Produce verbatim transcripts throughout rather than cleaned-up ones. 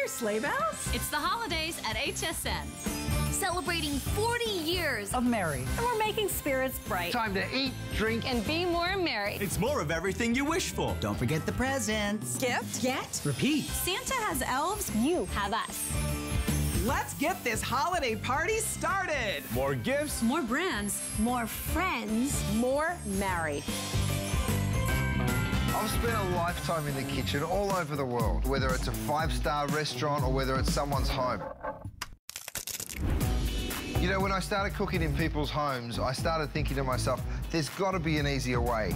your sleigh bells? It's the holidays at H S N. Celebrating forty years of merry. And we're making spirits bright. Time to eat, drink, and be more merry. It's more of everything you wish for. Don't forget the presents. Gift. Get. Repeat. Santa has elves. You have us. Let's get this holiday party started. More gifts. More brands. More friends. More merry. I've spent a lifetime in the kitchen all over the world, whether it's a five-star restaurant or whether it's someone's home. You know, when I started cooking in people's homes, I started thinking to myself, there's got to be an easier way.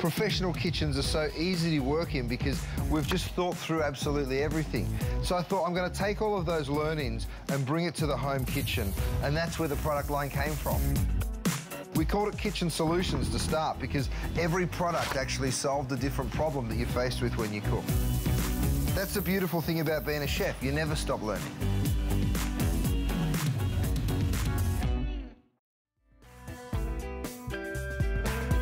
Professional kitchens are so easy to work in because we've just thought through absolutely everything. So I thought I'm going to take all of those learnings and bring it to the home kitchen, and that's where the product line came from. We called it Kitchen Solutions to start because every product actually solved a different problem that you're faced with when you cook. That's the beautiful thing about being a chef. You never stop learning.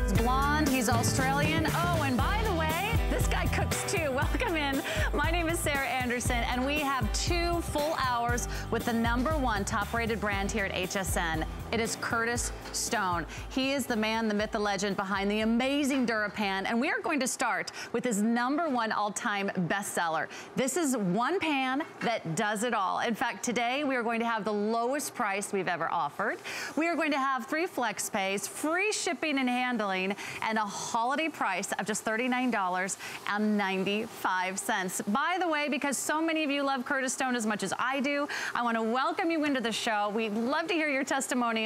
He's blonde, he's Australian. Oh, and by the way, this guy cooks too. Welcome in. My name is Sarah Anderson, and we have two full hours with the number one top-rated brand here at H S N. It is Curtis Stone. He is the man, the myth, the legend behind the amazing DuraPan, and we are going to start with his number one all-time bestseller. This is one pan that does it all. In fact, today we are going to have the lowest price we've ever offered. We are going to have three flex pays, free shipping and handling, and a holiday price of just thirty-nine ninety-five. By the way, because so many of you love Curtis Stone as much as I do, I want to welcome you into the show. We'd love to hear your testimony,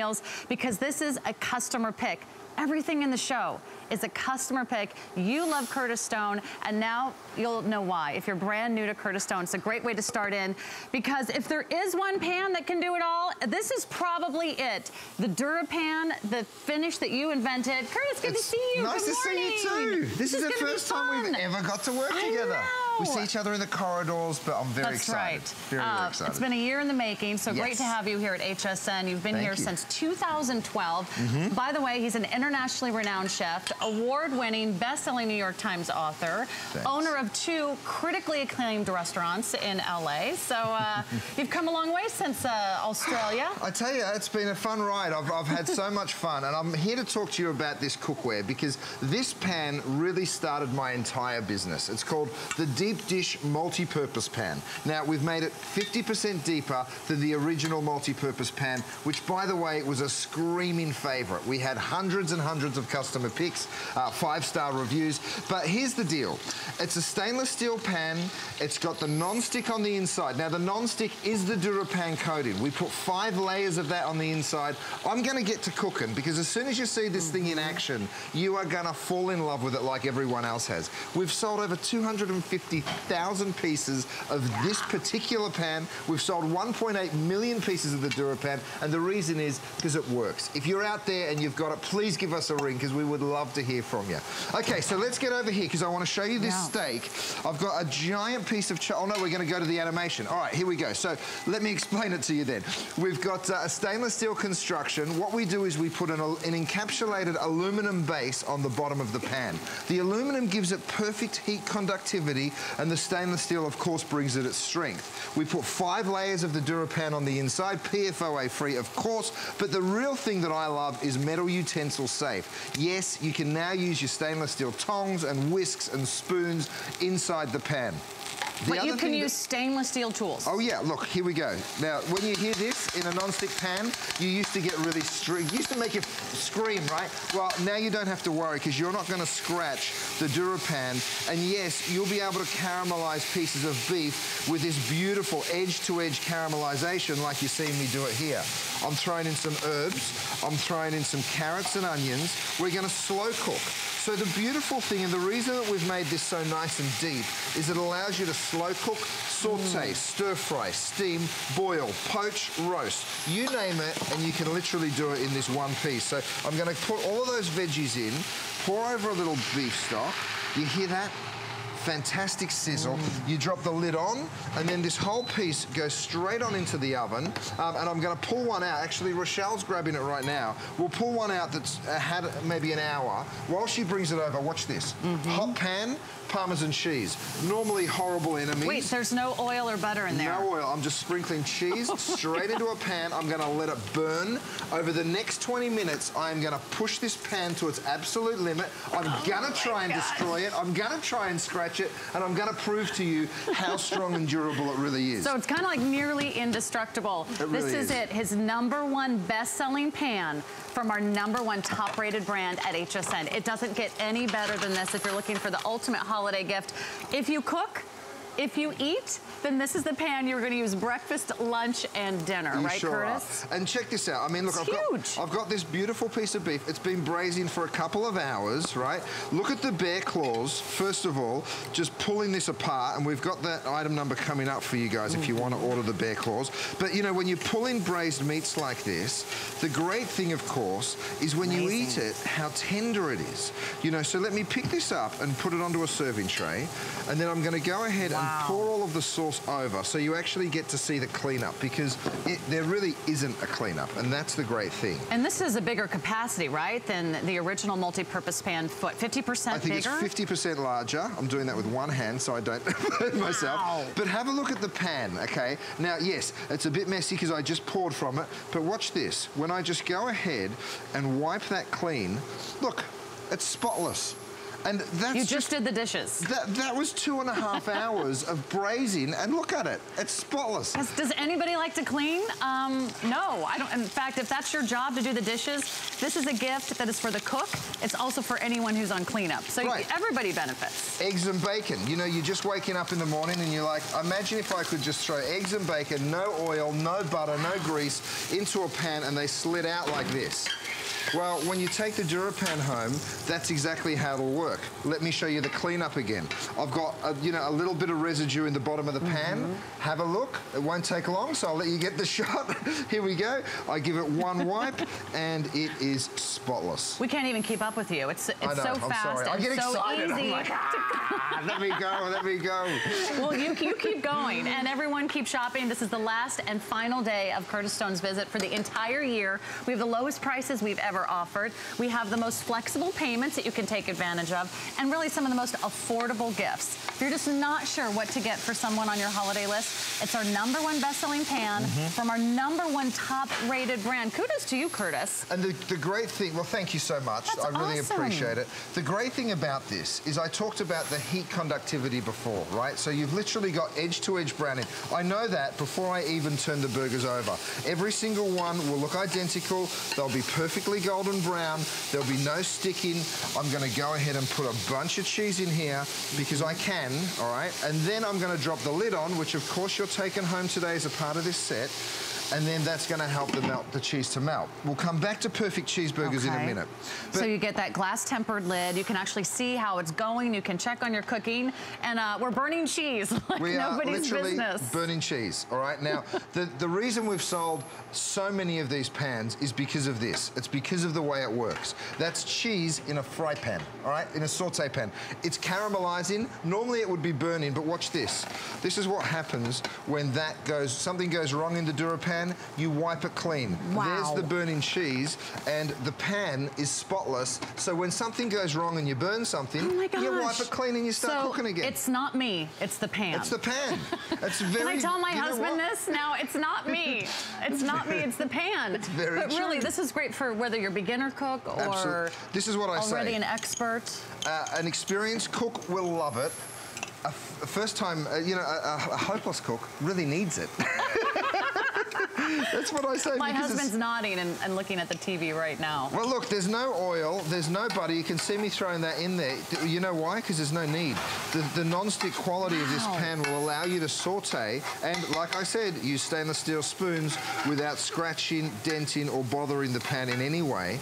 because this is a customer pick. Everything in the show is a customer pick. You love Curtis Stone, and now you'll know why if you're brand new to Curtis Stone. It's a great way to start in, because if there is one pan that can do it all, this is probably it. The DuraPan, the finish that you invented. Curtis, good it's to see you. Nice good to morning. see you too. This, this is, is the first time we've ever got to work I together. Know. We see each other in the corridors, but I'm very That's excited. Right. Very, uh, very excited. It's been a year in the making, so yes. Great to have you here at H S N. You've been Thank here you. since two thousand twelve. Mm-hmm. By the way, he's an internationally renowned chef, award-winning, best-selling New York Times author, Thanks. owner of two critically acclaimed restaurants in L A. So uh, you've come a long way since uh, Australia. I tell you, it's been a fun ride. I've, I've had so much fun, and I'm here to talk to you about this cookware, because this pan really started my entire business. It's called the Deep Dish Multi-Purpose Pan. Now, we've made it fifty percent deeper than the original multi-purpose pan, which, by the way, was a screaming favorite. We had hundreds and hundreds of customer picks, uh, five-star reviews. But here's the deal. It's a stainless steel pan. It's got the non-stick on the inside. Now, the non-stick is the DuraPan coating. We put five layers of that on the inside. I'm going to get to cooking, because as soon as you see this thing in action, you are going to fall in love with it like everyone else has. We've sold over two hundred fifty thousand pieces of this particular pan. We've sold one point eight million pieces of the DuraPan, and the reason is because it works. If you're out there and you've got it, please give us a ring, because we would love to hear from you. Okay, so let's get over here, because I want to show you this yeah. steak. I've got a giant piece of... Oh, no, we're going to go to the animation. All right, here we go. So let me explain it to you then. We've got uh, a stainless steel construction. What we do is we put an, an encapsulated aluminum base on the bottom of the pan. The aluminum gives it perfect heat conductivity, and the stainless steel, of course, brings it its strength. We put five layers of the DuraPan on the inside, P F O A-free, of course, but the real thing that I love is metal utensil safe. Yes, you can now use your stainless steel tongs and whisks and spoons inside the pan. The but you can use stainless steel tools. Oh, yeah. Look, here we go. Now, when you hear this in a non-stick pan, you used to get really... You used to make you scream, right? Well, now you don't have to worry, because you're not going to scratch the DuraPan. And, yes, you'll be able to caramelize pieces of beef with this beautiful edge-to-edge caramelization like you see me do it here. I'm throwing in some herbs. I'm throwing in some carrots and onions. We're going to slow cook. So the beautiful thing, and the reason that we've made this so nice and deep, is it allows you to slow cook, saute, mm. stir fry, steam, boil, poach, roast. You name it, and you can literally do it in this one piece. So I'm going to put all of those veggies in, pour over a little beef stock. You hear that? Fantastic sizzle. Mm. You drop the lid on, and then this whole piece goes straight on into the oven. Um, and I'm going to pull one out. Actually, Rochelle's grabbing it right now. We'll pull one out that's uh, had maybe an hour. While she brings it over, watch this. Mm-hmm. Hot pan, Parmesan cheese. Normally horrible enemies. Wait, there's no oil or butter in there? No oil. I'm just sprinkling cheese straight into a pan. I'm going to let it burn. Over the next twenty minutes, I'm going to push this pan to its absolute limit. I'm oh going to try and God. destroy it. I'm going to try and scratch it. And I'm going to prove to you how strong and durable it really is. So it's kind of like nearly indestructible. It really this is, is it. His number one best-selling pan from our number one top-rated brand at H S N. It doesn't get any better than this if you're looking for the ultimate holiday gift. If you cook, if you eat, then this is the pan you're gonna use breakfast, lunch, and dinner, you right, sure Curtis? Are. And check this out. I mean, look, I've got, I've got this beautiful piece of beef. It's been braising for a couple of hours, right? Look at the bear claws, first of all, just pulling this apart, and we've got that item number coming up for you guys mm. if you wanna order the bear claws. But you know, when you pull in braised meats like this, the great thing, of course, is when Amazing. you eat it, how tender it is. You know, so let me pick this up and put it onto a serving tray, and then I'm gonna go ahead wow. and Wow. pour all of the sauce over so you actually get to see the cleanup, because it, there really isn't a cleanup, and that's the great thing. And this is a bigger capacity, right, than the original multi-purpose pan foot? fifty percent bigger? I think bigger? it's fifty percent larger. I'm doing that with one hand so I don't burn wow. myself. But have a look at the pan, okay? Now, yes, it's a bit messy because I just poured from it, but watch this. When I just go ahead and wipe that clean, look, it's spotless. And that's you just, just did the dishes. That, that was two and a half hours of braising, and look at it. It's spotless. Does, does anybody like to clean? Um, no, I don't. In fact, if that's your job to do the dishes, this is a gift that is for the cook. It's also for anyone who's on cleanup. So right. everybody benefits. Eggs and bacon. You know, you're just waking up in the morning and you're like, imagine if I could just throw eggs and bacon, no oil, no butter, no grease, into a pan and they slid out like this. Well, when you take the DuraPan home, that's exactly how it'll work. Let me show you the cleanup again. I've got, a, you know, a little bit of residue in the bottom of the pan. Mm-hmm. Have a look. It won't take long, so I'll let you get the shot. Here we go. I give it one wipe, and it is spotless. We can't even keep up with you. It's, it's I know, so I'm fast sorry. and I get so excited. easy. I'm like, ah, let me go, let me go. Well, you, you keep going, and everyone keep shopping. This is the last and final day of Curtis Stone's visit for the entire year. We have the lowest prices we've ever offered. We have the most flexible payments that you can take advantage of, and really some of the most affordable gifts. If you're just not sure what to get for someone on your holiday list, it's our number one best-selling pan mm-hmm. from our number one top-rated brand. Kudos to you, Curtis. And the, the great thing, well, thank you so much. That's I really awesome. appreciate it. The great thing about this is I talked about the heat conductivity before, right? So you've literally got edge-to-edge browning. I know that before I even turn the burgers over. Every single one will look identical. They'll be perfectly golden brown, there'll be no sticking. I'm gonna go ahead and put a bunch of cheese in here because I can, all right? And then I'm gonna drop the lid on, which of course you're taking home today as a part of this set. And then that's gonna help the melt, the cheese to melt. We'll come back to perfect cheeseburgers okay. in a minute. But so you get that glass tempered lid, you can actually see how it's going, you can check on your cooking, and uh, we're burning cheese like we nobody's are literally business. burning cheese, all right? Now, the, the reason we've sold so many of these pans is because of this. It's because of the way it works. That's cheese in a fry pan, all right? In a saute pan. It's caramelizing, normally it would be burning, but watch this. This is what happens when that goes, something goes wrong in the DuraPan. You wipe it clean. Wow. There's the burning cheese, and the pan is spotless, so when something goes wrong and you burn something, oh my gosh. you wipe it clean and you start so cooking again. It's not me, it's the pan. It's the pan. It's very, Can I tell my husband this? Now, it's not me. It's not me, it's the pan. It's very But true. really, this is great for whether you're a beginner cook or Absolutely. This is what I already say. an expert. Uh, an experienced cook will love it. A, f a first time, uh, you know, a, a hopeless cook really needs it. That's what I say. My husband's nodding and, and looking at the T V right now. Well, look, there's no oil, there's no butter. You can see me throwing that in there. You know why? Because there's no need. The, the nonstick quality wow. of this pan will allow you to saute, and like I said, use stainless steel spoons without scratching, denting, or bothering the pan in any way.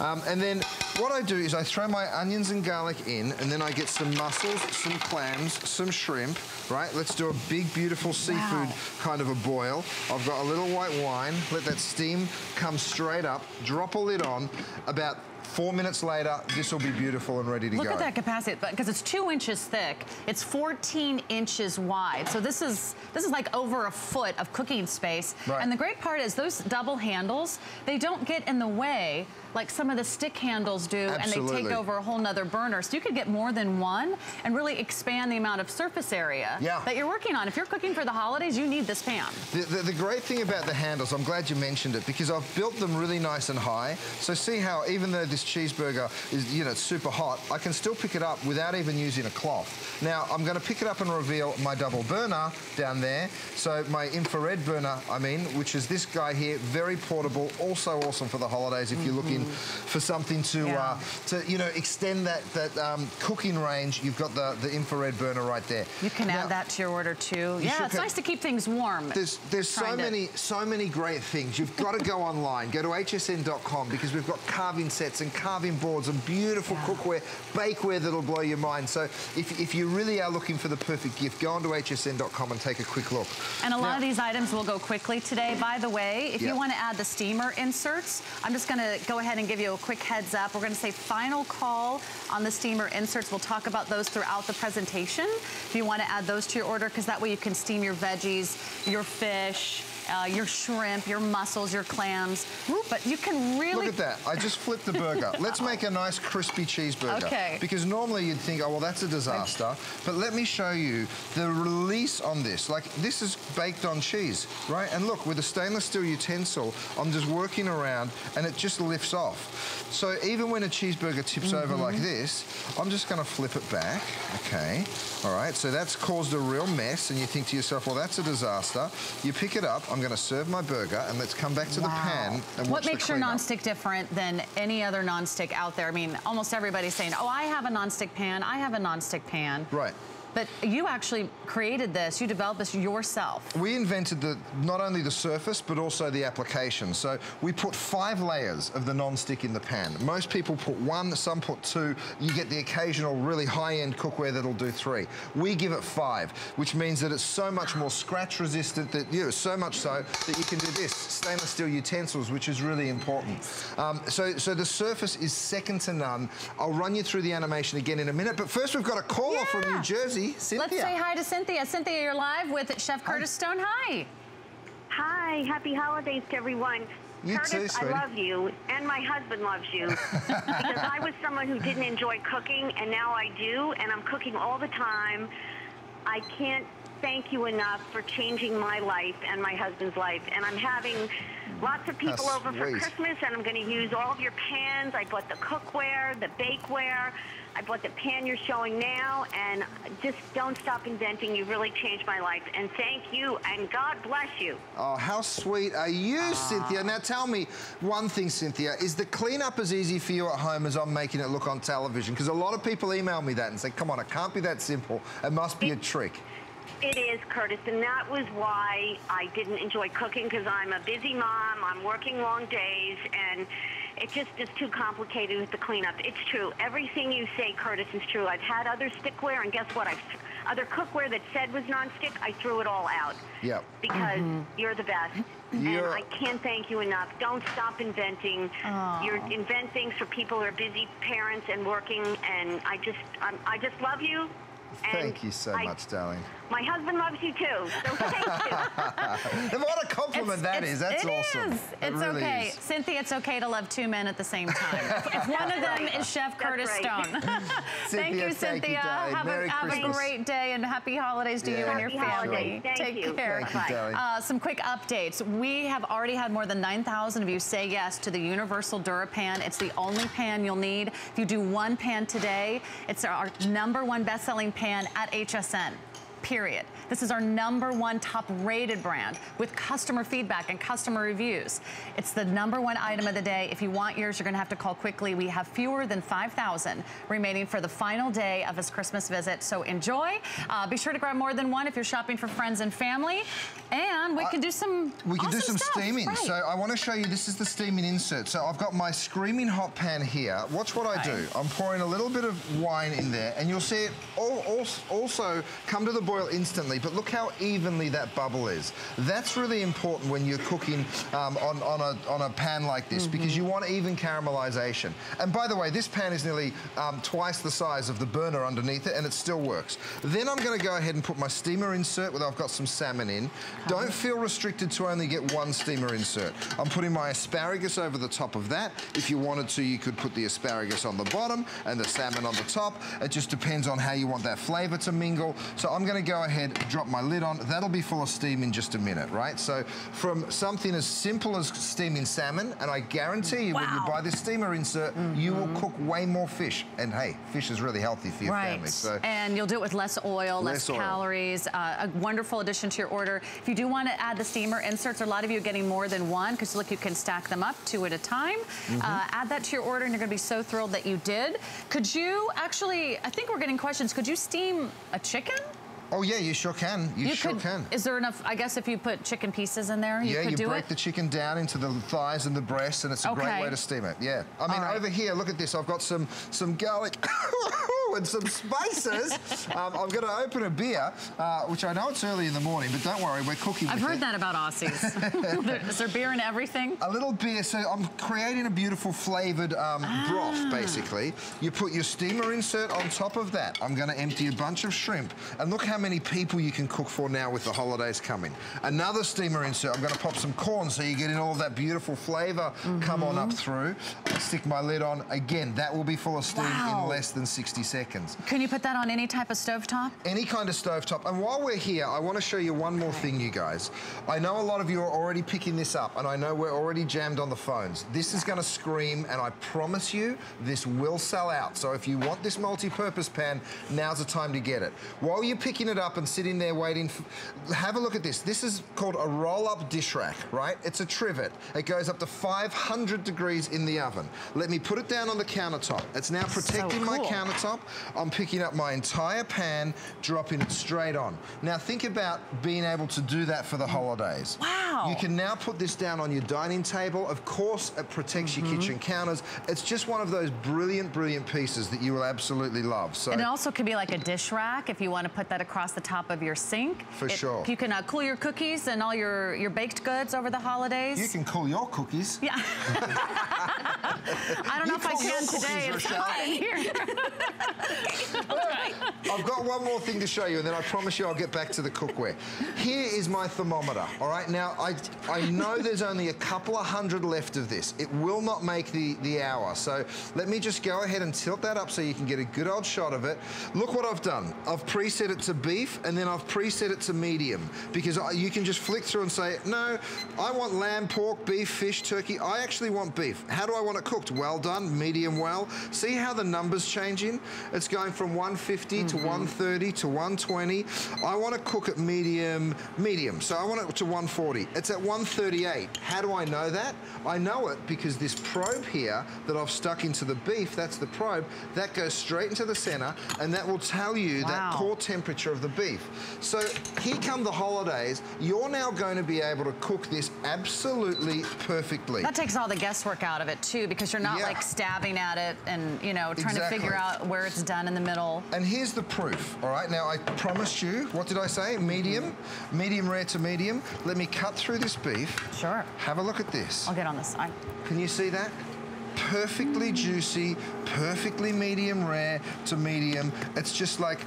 Um, and then what I do is I throw my onions and garlic in, and then I get some mussels, some clams, some shrimp, right? Let's do a big, beautiful seafood wow. kind of a boil. I've got a little white wine, let that steam come straight up, drop a lid on, about Four minutes later, this will be beautiful and ready to go. Look at that capacity, because it's two inches thick. It's fourteen inches wide. So this is this is like over a foot of cooking space. Right. And the great part is those double handles, they don't get in the way like some of the stick handles do. Absolutely. And they take over a whole nother burner. So you could get more than one and really expand the amount of surface area yeah. that you're working on. If you're cooking for the holidays, you need this pan. The, the, the great thing about the handles, I'm glad you mentioned it, because I've built them really nice and high. So see how even though this cheeseburger is, you know, super hot, I can still pick it up without even using a cloth. Now, I'm gonna pick it up and reveal my double burner down there. So my infrared burner, I mean, which is this guy here, very portable, also awesome for the holidays if you're looking for something to, yeah. uh, to you know, extend that that um, cooking range. You've got the the infrared burner right there. You can now, add that to your order too. Yeah, it's nice to keep things warm. There's there's so many so many great things. You've got to go online. Go to H S N dot com because we've got carving sets and carving boards and beautiful yeah. cookware, bakeware that'll blow your mind. So if if you really are looking for the perfect gift, go on to H S N dot com and take a quick look. And a lot now, of these items will go quickly today. By the way, if yeah. you want to add the steamer inserts, I'm just going to go ahead and give you a quick heads up. We're going to say final call on the steamer inserts. We'll talk about those throughout the presentation. If you want to add those to your order, because that way you can steam your veggies, your fish, Uh, your shrimp, your mussels, your clams. Ooh, but you can really... Look at that. I just flipped the burger. Let's make a nice crispy cheeseburger. Okay. Because normally you'd think, oh, well, that's a disaster. But let me show you the release on this. Like, this is baked on cheese, right? And look, with a stainless steel utensil, I'm just working around and it just lifts off. So even when a cheeseburger tips mm-hmm. over like this, I'm just going to flip it back. Okay. All right. So that's caused a real mess. And you think to yourself, well, that's a disaster. You pick it up. I'm I'm gonna serve my burger and let's come back to wow. the pan and watch What makes the your nonstick different than any other nonstick out there? I mean, almost everybody's saying, oh, I have a nonstick pan, I have a nonstick pan. Right. But you actually created this, you developed this yourself. We invented the not only the surface, but also the application. So we put five layers of the non-stick in the pan. Most people put one, some put two. You get the occasional really high-end cookware that'll do three. We give it five, which means that it's so much more scratch resistant, that you know, so much so that you can do this. Stainless steel utensils, which is really important. Um, so, so the surface is second to none. I'll run you through the animation again in a minute, but first we've got a caller yeah. from New Jersey. Cynthia. Let's say hi to Cynthia. Cynthia, you're live with Chef Curtis Stone. Hi. Hi. Happy holidays to everyone. You Curtis, too, I love you, and my husband loves you, because I was someone who didn't enjoy cooking, and now I do, and I'm cooking all the time. I can't thank you enough for changing my life and my husband's life, and I'm having lots of people That's over sweet. for Christmas, and I'm going to use all of your pans. I bought the cookware, the bakeware. I bought the pan you're showing now, and just don't stop inventing. You really changed my life, and thank you, and God bless you. Oh, how sweet are you, uh, Cynthia? Now tell me one thing, Cynthia. Is the cleanup as easy for you at home as I'm making it look on television? Because a lot of people email me that and say, come on, it can't be that simple. It must be it, a trick. It is, Curtis, and that was why I didn't enjoy cooking, because I'm a busy mom, I'm working long days, and it just is too complicated with the cleanup. It's true. Everything you say, Curtis, is true. I've had other stickware, and guess what? I've other cookware that said was nonstick. I threw it all out. Yeah. Because mm-hmm. you're the best. You're... And I can't thank you enough. Don't stop inventing. Aww. You're invent things for people who are busy parents and working, and I just I'm, I just love you. Thank and you so I, much, darling. My husband loves you, too, so thank you. What a compliment it's, that it's, is. That's it awesome. Is. It it's really okay. Is. Cynthia, it's okay to love two men at the same time. If one of them is Chef That's Curtis right. Stone. Cynthia, thank you, Cynthia. Thank you, have a, have a great day, and happy holidays to yeah, you and your family. Sure. Take you. care. Thank you, uh, some quick updates. We have already had more than nine thousand of you say yes to the Universal DuraPan. It's the only pan you'll need. If you do one pan today, it's our number one best-selling pan at H S N. Period. This is our number one top rated brand with customer feedback and customer reviews. It's the number one item of the day. If you want yours, you're going to have to call quickly. We have fewer than five thousand remaining for the final day of his Christmas visit. So enjoy. Uh, be sure to grab more than one if you're shopping for friends and family. And we uh, can do some We can awesome do some stuff. steaming. Right. So I want to show you, this is the steaming insert. So I've got my screaming hot pan here. Watch what I do. I'm pouring a little bit of wine in there, and you'll see it all, all, also come to the boil oil instantly, but look how evenly that bubble is. That's really important when you're cooking um, on, on, a, on a pan like this, mm-hmm. because you want even caramelization. And by the way, this pan is nearly um, twice the size of the burner underneath it, and it still works. Then I'm going to go ahead and put my steamer insert where I've got some salmon in. Okay. Don't feel restricted to only get one steamer insert. I'm putting my asparagus over the top of that. If you wanted to, you could put the asparagus on the bottom and the salmon on the top. It just depends on how you want that flavor to mingle. So I'm going to go ahead, drop my lid on. That'll be full of steam in just a minute, right? So from something as simple as steaming salmon, and I guarantee you, wow. when you buy this steamer insert, mm-hmm. you will cook way more fish. And hey, fish is really healthy for your right. family. So and you'll do it with less oil, less, less oil. calories. Uh, a wonderful addition to your order. If you do want to add the steamer inserts, a lot of you are getting more than one, because look, you can stack them up two at a time. Mm-hmm. uh, add that to your order, and you're going to be so thrilled that you did. Could you actually, I think we're getting questions, could you steam a chicken? Oh yeah, you sure can. You, you sure could, can. Is there enough, I guess if you put chicken pieces in there, you yeah, could you do it? Yeah, you break the chicken down into the thighs and the breasts, and it's a okay. great way to steam it, yeah. I mean, right. over here, look at this, I've got some, some garlic and some spices. um, I'm going to open a beer, uh, which I know it's early in the morning, but don't worry, we're cooking I've with heard it. that about Aussies. there, is there beer in everything? A little beer, so I'm creating a beautiful flavoured um, ah. broth, basically. You put your steamer insert on top of that. I'm going to empty a bunch of shrimp, and look how many people you can cook for now with the holidays coming. Another steamer insert, I'm going to pop some corn so you get in all that beautiful flavour mm-hmm. come on up through. I'll stick my lid on. Again, that will be full of steam wow. in less than sixty seconds. Seconds. Can you put that on any type of stovetop? Any kind of stovetop. And while we're here, I want to show you one more thing, you guys. I know a lot of you are already picking this up, and I know we're already jammed on the phones. This is going to scream, and I promise you, this will sell out. So if you want this multi-purpose pan, now's the time to get it. While you're picking it up and sitting there waiting, have a look at this. This is called a roll-up dish rack, right? It's a trivet. It goes up to five hundred degrees in the oven. Let me put it down on the countertop. It's now protecting so cool. my countertop. I'm picking up my entire pan, dropping it straight on. Now think about being able to do that for the holidays. Wow. You can now put this down on your dining table. Of course, it protects mm-hmm. your kitchen counters. It's just one of those brilliant, brilliant pieces that you will absolutely love. So, and it also could be like a dish rack if you want to put that across the top of your sink. For it, sure. You can uh, cool your cookies and all your, your baked goods over the holidays. You can cool your cookies. Yeah. I don't know you if I can today. It's fine here. Right. I've got one more thing to show you, and then I promise you I'll get back to the cookware. Here is my thermometer, all right? Now, I, I know there's only a couple of hundred left of this. It will not make the, the hour, so let me just go ahead and tilt that up so you can get a good old shot of it. Look what I've done. I've preset it to beef, and then I've preset it to medium, because I, you can just flick through and say, no, I want lamb, pork, beef, fish, turkey. I actually want beef. How do I want it cooked? Well done, medium well. See how the number's changing? It's going from one fifty mm-hmm. to one thirty to one twenty. I want to cook at medium, medium. So I want it to one forty. It's at one thirty-eight. How do I know that? I know it because this probe here that I've stuck into the beef, that's the probe, that goes straight into the center, and that will tell you wow. that core temperature of the beef. So here come the holidays. You're now going to be able to cook this absolutely perfecttly. That takes all the guesswork out of it too, because you're not yeah. like stabbing at it and, you know, trying exactly. to figure out where it's done in the middle. And here's the proof, all right? Now, I promised you, what did I say? Medium, medium rare to medium. Let me cut through this beef. Sure. Have a look at this. I'll get on this side. Can you see that? Perfectly juicy, perfectly medium rare to medium. It's just like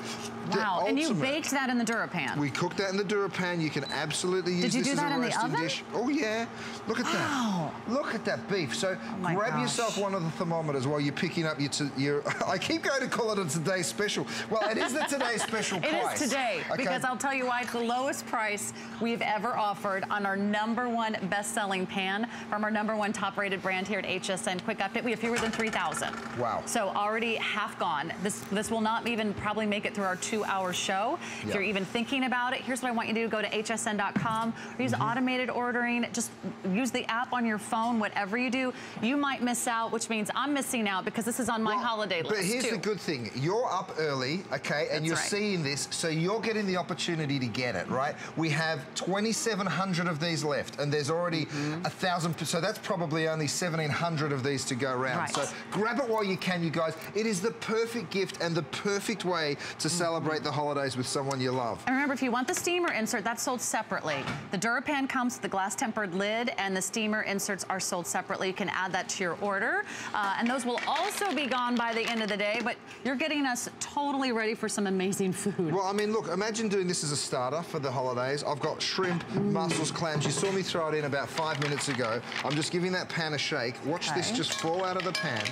the wow, ultimate. And you baked that in the DuraPan. We cooked that in the DuraPan. You can absolutely use Did you this do that as a roasting in the oven? dish. Oh yeah, look at wow. that. Look at that beef. So oh grab gosh. yourself one of the thermometers while you're picking up your, t your I keep going to call it a Today Special. Well, it is the Today Special price. It is today, okay? Because I'll tell you why it's the lowest price we've ever offered on our number one best-selling pan from our number one top-rated brand here at H S N. Quick update, we have fewer than three thousand. Wow. So already half gone. This this will not even probably make it through our two-hour show. Yep. If you're even thinking about it, here's what I want you to do. Go to H S N dot com or use mm-hmm. automated ordering. Just use the app on your phone, whatever you do. You might miss out, which means I'm missing out because this is on my well, holiday list. But here's too. the good thing. You're up early, okay, and That's you're right. seeing this, so you're getting the opportunity to get it, right? We have twenty-seven hundred of these left, and there's already a mm-hmm. thousand, so that's probably only seventeen hundred of these to go around. Right. So grab it while you can, you guys. It is the perfect gift and the perfect way to celebrate mm-hmm. the holidays with someone you love. And remember, if you want the steamer insert, that's sold separately. The DuraPan comes with the glass tempered lid, and the steamer inserts are sold separately. You can add that to your order. Uh, and those will also be gone by the end of the day, but you're getting us totally ready for some amazing food. Well, I mean, look, imagine doing this as a starter for the holidays. I've got shrimp, mm. mussels, clams. You saw me throw it in about five minutes ago. I'm just giving that pan a shake. Watch okay. this just fall out of the pan.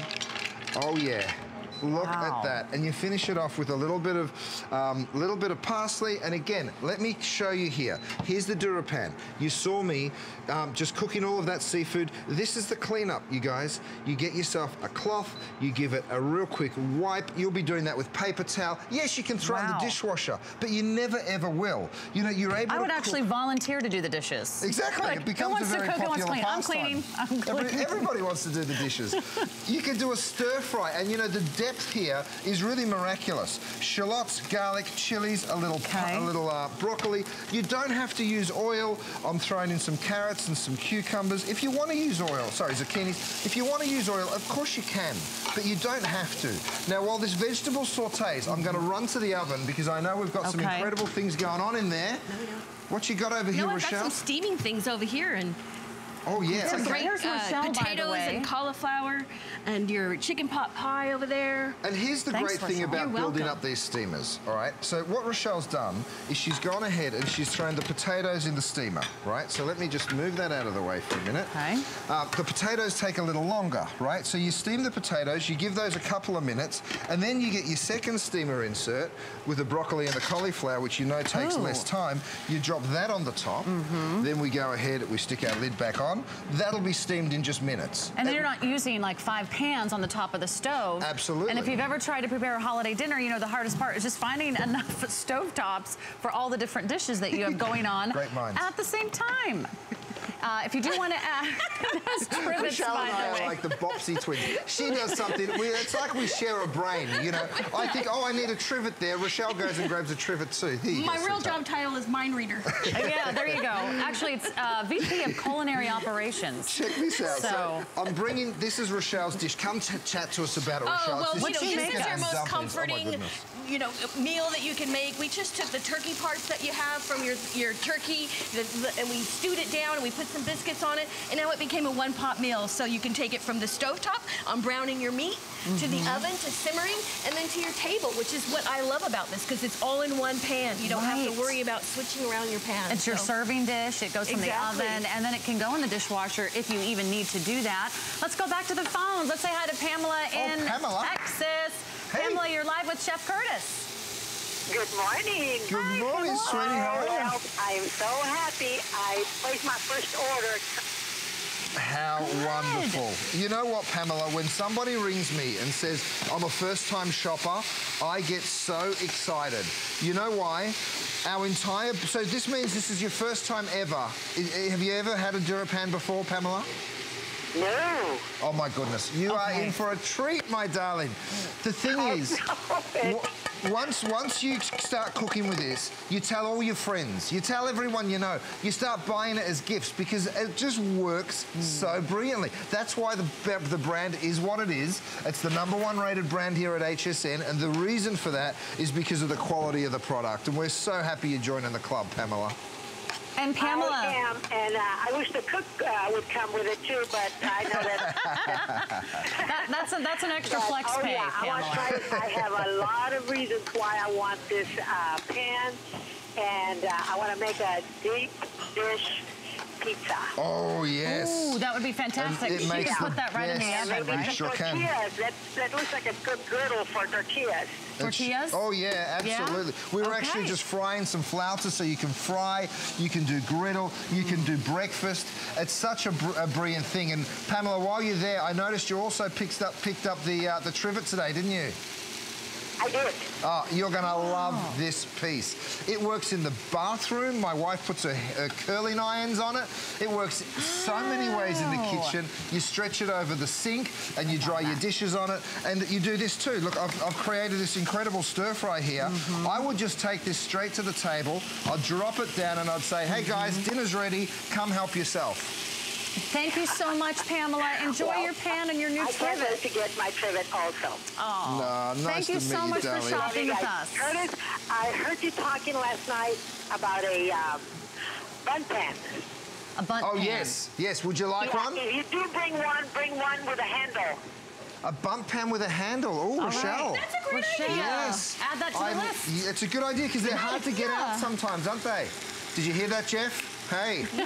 Oh, yeah. Look wow. at that. And you finish it off with a little bit of um, little bit of parsley. And again, let me show you here. Here's the DuraPan. You saw me um, just cooking all of that seafood. This is the cleanup, you guys. You get yourself a cloth. You give it a real quick wipe. You'll be doing that with paper towel. Yes, you can throw wow. in the dishwasher, but you never, ever will. You know, you're able I to I would cook. actually volunteer to do the dishes. Exactly. Like, it becomes who wants a very to cook, popular who wants to clean? I'm cleaning. I'm cleaning. Everybody, everybody wants to do the dishes. You can do a stir fry. And, you know, the depth here is really miraculous. Shallots, garlic, chilies, a little okay. a little uh, broccoli. You don't have to use oil. I'm throwing in some carrots and some cucumbers. If you want to use oil, sorry, zucchinis. If you want to use oil, of course you can, but you don't have to. Now, while this vegetable sautés, I'm going to run to the oven because I know we've got okay. some incredible things going on in there. No, no. What you got over no, here, I've Rochelle? I've got some steaming things over here and. Oh, yeah. Some okay. great uh, potatoes and cauliflower and your chicken pot pie over there. And here's the Thanks, great Rochelle. thing about building up these steamers, all right? So what Rochelle's done is she's gone ahead and she's thrown the potatoes in the steamer, right? So let me just move that out of the way for a minute. Okay. Uh, the potatoes take a little longer, right? So you steam the potatoes, you give those a couple of minutes, and then you get your second steamer insert with the broccoli and the cauliflower, which you know takes Ooh. less time. You drop that on the top. Mm-hmm. Then we go ahead, we stick our lid back on. That'll be steamed in just minutes. And then you're not using like five pans on the top of the stove. Absolutely. And if you've ever tried to prepare a holiday dinner, you know the hardest part is just finding enough stovetops for all the different dishes that you have going on Great minds. at the same time. Uh, if you do want to add, that's true. Rochelle and I are like the Bopsy twins. She does something. We, it's like we share a brain, you know. I think, oh, I need a trivet there. Rochelle goes and grabs a trivet too. My real job title is mind reader. Yeah, there you go. Actually, it's uh, V P of Culinary Operations. Check this out. So, so I'm bringing. This is Rochelle's dish. Come to chat to us about it, oh, Rochelle. Well, this you know, this chicken is our most comforting, oh you know, meal that you can make. We just took the turkey parts that you have from your your turkey, the, the, and we stewed it down, and we put some biscuits on it, and now it became a one-pot meal. So you can take it from the stovetop on browning your meat mm-hmm. to the oven to simmering, and then to your table, which is what I love about this because it's all in one pan. You don't right. have to worry about switching around your pan. It's so. your serving dish. It goes from exactly. the oven, and then it can go in the dishwasher if you even need to do that. Let's go back to the phones. Let's say hi to Pamela in oh, Pamela. Texas. Hey. Pamela, you're live with Chef Curtis. Good morning. Good Hi, morning, hello. sweetie. How are you? I'm so happy. I placed my first order. How Good. wonderful. You know what, Pamela? When somebody rings me and says, I'm a first-time shopper, I get so excited. You know why? Our entire... So this means this is your first time ever. Have you ever had a DuraPan before, Pamela? No. Oh, my goodness. You okay. are in for a treat, my darling. The thing oh, is... No. Once, once you start cooking with this, you tell all your friends, you tell everyone you know, you start buying it as gifts because it just works mm. so brilliantly. That's why the, the brand is what it is. It's the number one rated brand here at H S N, and the reason for that is because of the quality of the product. And we're so happy you're joining the club, Pamela. And Pamela. I am, and uh, I wish the cook uh, would come with it too, but I know that. that that's, a, that's an extra but, flex oh, pay, yeah, Pamela. I, want to try I have a lot of reasons why I want this uh, pan, and uh, I want to make a deep dish pizza. Oh, yes. Ooh, that would be fantastic. It, it makes you can put that right in the oven, maybe right? Sure can. That, that looks like a good griddle for tortillas. Tortillas? Oh, yeah, absolutely. Yeah? We were okay. actually just frying some flautas, so you can fry, you can do griddle, you mm. can do breakfast. It's such a, br a brilliant thing. And, Pamela, while you're there, I noticed you also picked up, picked up the, uh, the trivet today, didn't you? I did. Oh, you're going to oh. love this piece. It works in the bathroom. My wife puts her, her curling irons on it. It works oh. so many ways in the kitchen. You stretch it over the sink and you dry your dishes on it. And you do this too. Look, I've, I've created this incredible stir fry here. Mm-hmm. I would just take this straight to the table. I'd drop it down and I'd say, hey, mm-hmm. guys, dinner's ready. Come help yourself. Thank you so much, Pamela. Enjoy well, your pan and your new I trivet. I can't wait to get my trivet also. Oh, no, nice thank you so much for shopping with us. Curtis, I heard you talking last night about a um, bun pan. A bun oh, pan. Oh, yes. Yes, would you like yeah, one? If you do bring one, bring one with a handle. A bun pan with a handle. Oh, Rochelle. Right. That's a great Rochelle. idea. Yes. Add that to I, the list. It's a good idea because they're hard to get yeah. out sometimes, aren't they? Did you hear that, Jeff? Hey, no.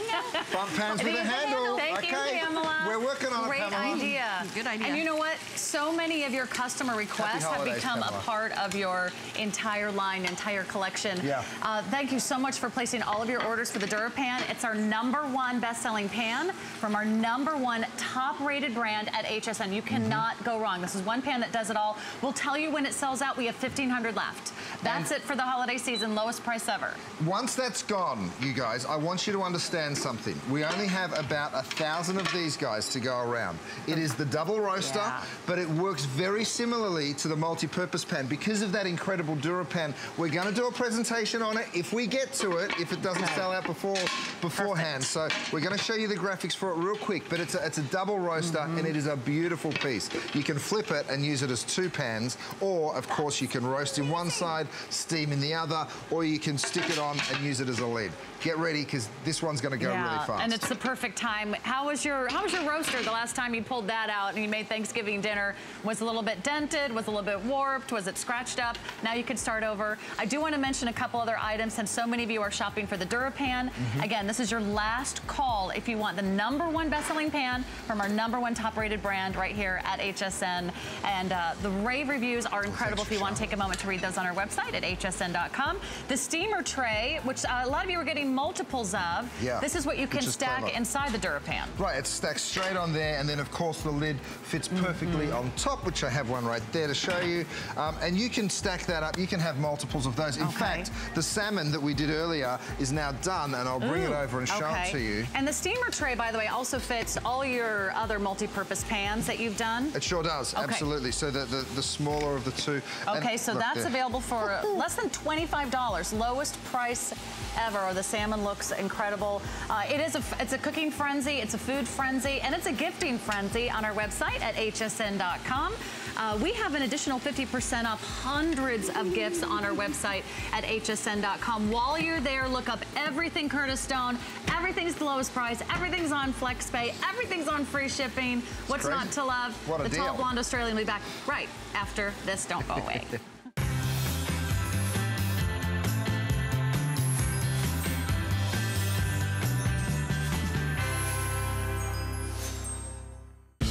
bump pans with a handle. handle. Thank okay. you, Pamela. We're working on Great it, Pamela. Great idea. Good idea. And you know what? So many of your customer requests holidays, have become Pamela. a part of your entire line, entire collection. Yeah. Uh, thank you so much for placing all of your orders for the DuraPan. It's our number one best-selling pan from our number one top-rated brand at H S N. You cannot mm-hmm. go wrong. This is one pan that does it all. We'll tell you when it sells out. We have fifteen hundred left. That's um, it for the holiday season. Lowest price ever. Once that's gone, you guys, I want you to understand something. We only have about a thousand of these guys to go around. It is the double roaster, yeah. but it works very similarly to the multi-purpose pan. Because of that incredible DuraPan, we're going to do a presentation on it if we get to it, if it doesn't okay. sell out before beforehand. Perfect. So we're going to show you the graphics for it real quick, but it's a, it's a double roaster mm-hmm. and it is a beautiful piece. You can flip it and use it as two pans, or of course you can roast in one side, steam in the other, or you can stick it on and use it as a lid. Get ready, because this one's going to go yeah, really fast. And it's the perfect time. How was your How was your roaster the last time you pulled that out and you made Thanksgiving dinner? Was a little bit dented? Was a little bit warped? Was it scratched up? Now you can start over. I do want to mention a couple other items since so many of you are shopping for the DuraPan. Mm-hmm. Again, this is your last call if you want the number one best-selling pan from our number one top-rated brand right here at H S N. And uh, the rave reviews are incredible. If you want to take a moment to read those on our website at H S N dot com. The steamer tray, which uh, a lot of you are getting multiples of. Yeah. This is what you can stack clever. inside the DuraPan. Right, it stacks straight on there, and then of course the lid fits perfectly mm-hmm. on top, which I have one right there to show you. Um, and you can stack that up. You can have multiples of those. In okay. fact, the salmon that we did earlier is now done, and I'll bring Ooh. it over and show okay. it to you. And the steamer tray, by the way, also fits all your other multi-purpose pans that you've done? It sure does, okay. absolutely. So the, the, the smaller of the two. Okay, and so that's there. available for less than twenty-five dollars, lowest price ever, or the salmon looks incredible. Uh, it is a, it's a cooking frenzy, it's a food frenzy, and it's a gifting frenzy on our website at H S N dot com. Uh, we have an additional fifty percent off hundreds of gifts on our website at H S N dot com. While you're there, look up everything Curtis Stone. Everything's the lowest price. Everything's on FlexPay. Everything's on free shipping. It's What's crazy. not to love? What a the deal. Tall blonde Australian will be back right after this. Don't go away.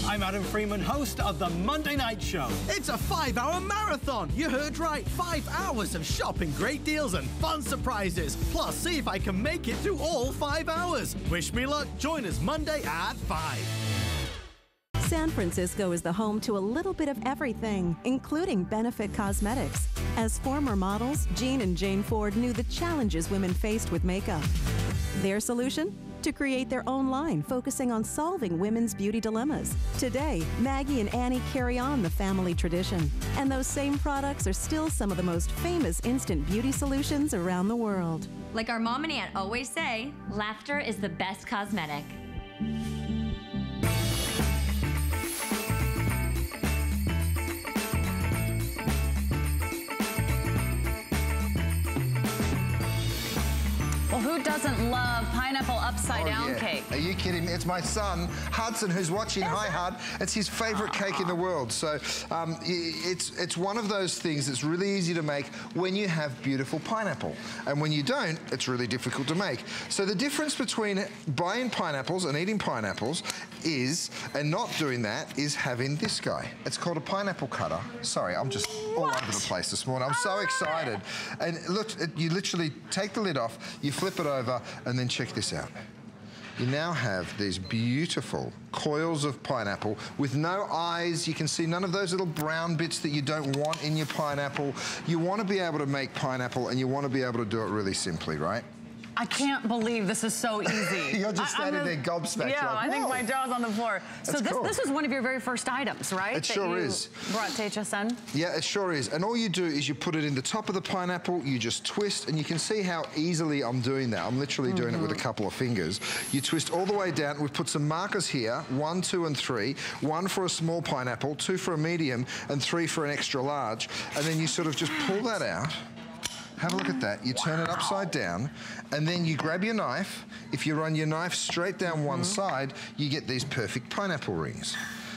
I'm Adam Freeman, host of the Monday Night Show. It's a five-hour marathon. You heard right. Five hours of shopping, great deals, and fun surprises. Plus, see if I can make it through all five hours. Wish me luck. Join us Monday at five. San Francisco is the home to a little bit of everything, including Benefit Cosmetics. As former models, Jean and Jane Ford knew the challenges women faced with makeup. Their solution? To create their own line focusing on solving women's beauty dilemmas. Today, Maggie and Annie carry on the family tradition, and those same products are still some of the most famous instant beauty solutions around the world. Like our mom and aunt always say, laughter is the best cosmetic. Who doesn't love pineapple upside oh, down yeah. cake? Are you kidding me? It's my son, Hudson, who's watching. Hi, Hud. It's his favorite Aww. cake in the world. So um, it's, it's one of those things that's really easy to make when you have beautiful pineapple. And when you don't, it's really difficult to make. So the difference between buying pineapples and eating pineapples is, and not doing that, is having this guy. It's called a pineapple cutter. Sorry, I'm just what? all over the place this morning. I'm so excited. And look, you literally take the lid off, you flip it over, and then check this out. You now have these beautiful coils of pineapple with no eyes. You can see none of those little brown bits that you don't want in your pineapple. You want to be able to make pineapple, and you want to be able to do it really simply, right? I can't believe this is so easy. You're just I, standing there gobsmacked. Yeah, like, I think my jaw's on the floor. That's so this, cool. this is one of your very first items, right? It that sure you is. Brought to H S N? Yeah, it sure is. And all you do is you put it in the top of the pineapple, you just twist, and you can see how easily I'm doing that. I'm literally mm-hmm. doing it with a couple of fingers. You twist all the way down. We've put some markers here, one, two, and three. One for a small pineapple, two for a medium, and three for an extra large. And then you sort of just pull that out. Have a look at that. You turn wow. it upside down, and then you grab your knife. If you run your knife straight down mm-hmm. one side, you get these perfect pineapple rings.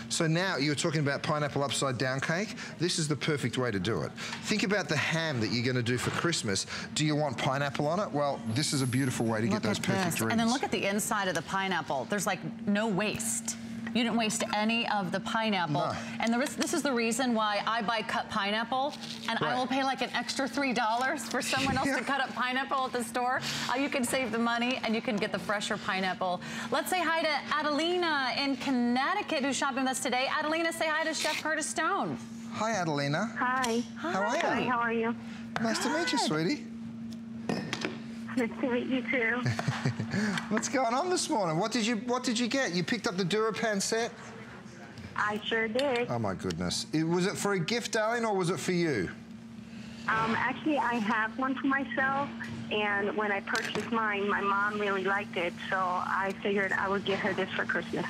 So now you're talking about pineapple upside down cake. This is the perfect way to do it. Think about the ham that you're going to do for Christmas. Do you want pineapple on it? Well, this is a beautiful way to look get those perfect this. rings. And then look at the inside of the pineapple. There's like no waste. You didn't waste any of the pineapple. No. And the risk, this is the reason why I buy cut pineapple, and right. I will pay like an extra three dollars for someone else yeah. to cut up pineapple at the store. Uh, you can save the money, and you can get the fresher pineapple. Let's say hi to Adelina in Connecticut, who's shopping with us today. Adelina, say hi to Chef Curtis Stone. Hi, Adelina. Hi. How are you? Hi, how are you? Nice Good. to meet you, sweetie. Nice to meet you too. What's going on this morning? What did you What did you get? You picked up the DuraPan set? I sure did. Oh my goodness! It, was it for a gift, darling, or was it for you? Um, actually, I have one for myself, and when I purchased mine, my mom really liked it, so I figured I would get her this for Christmas.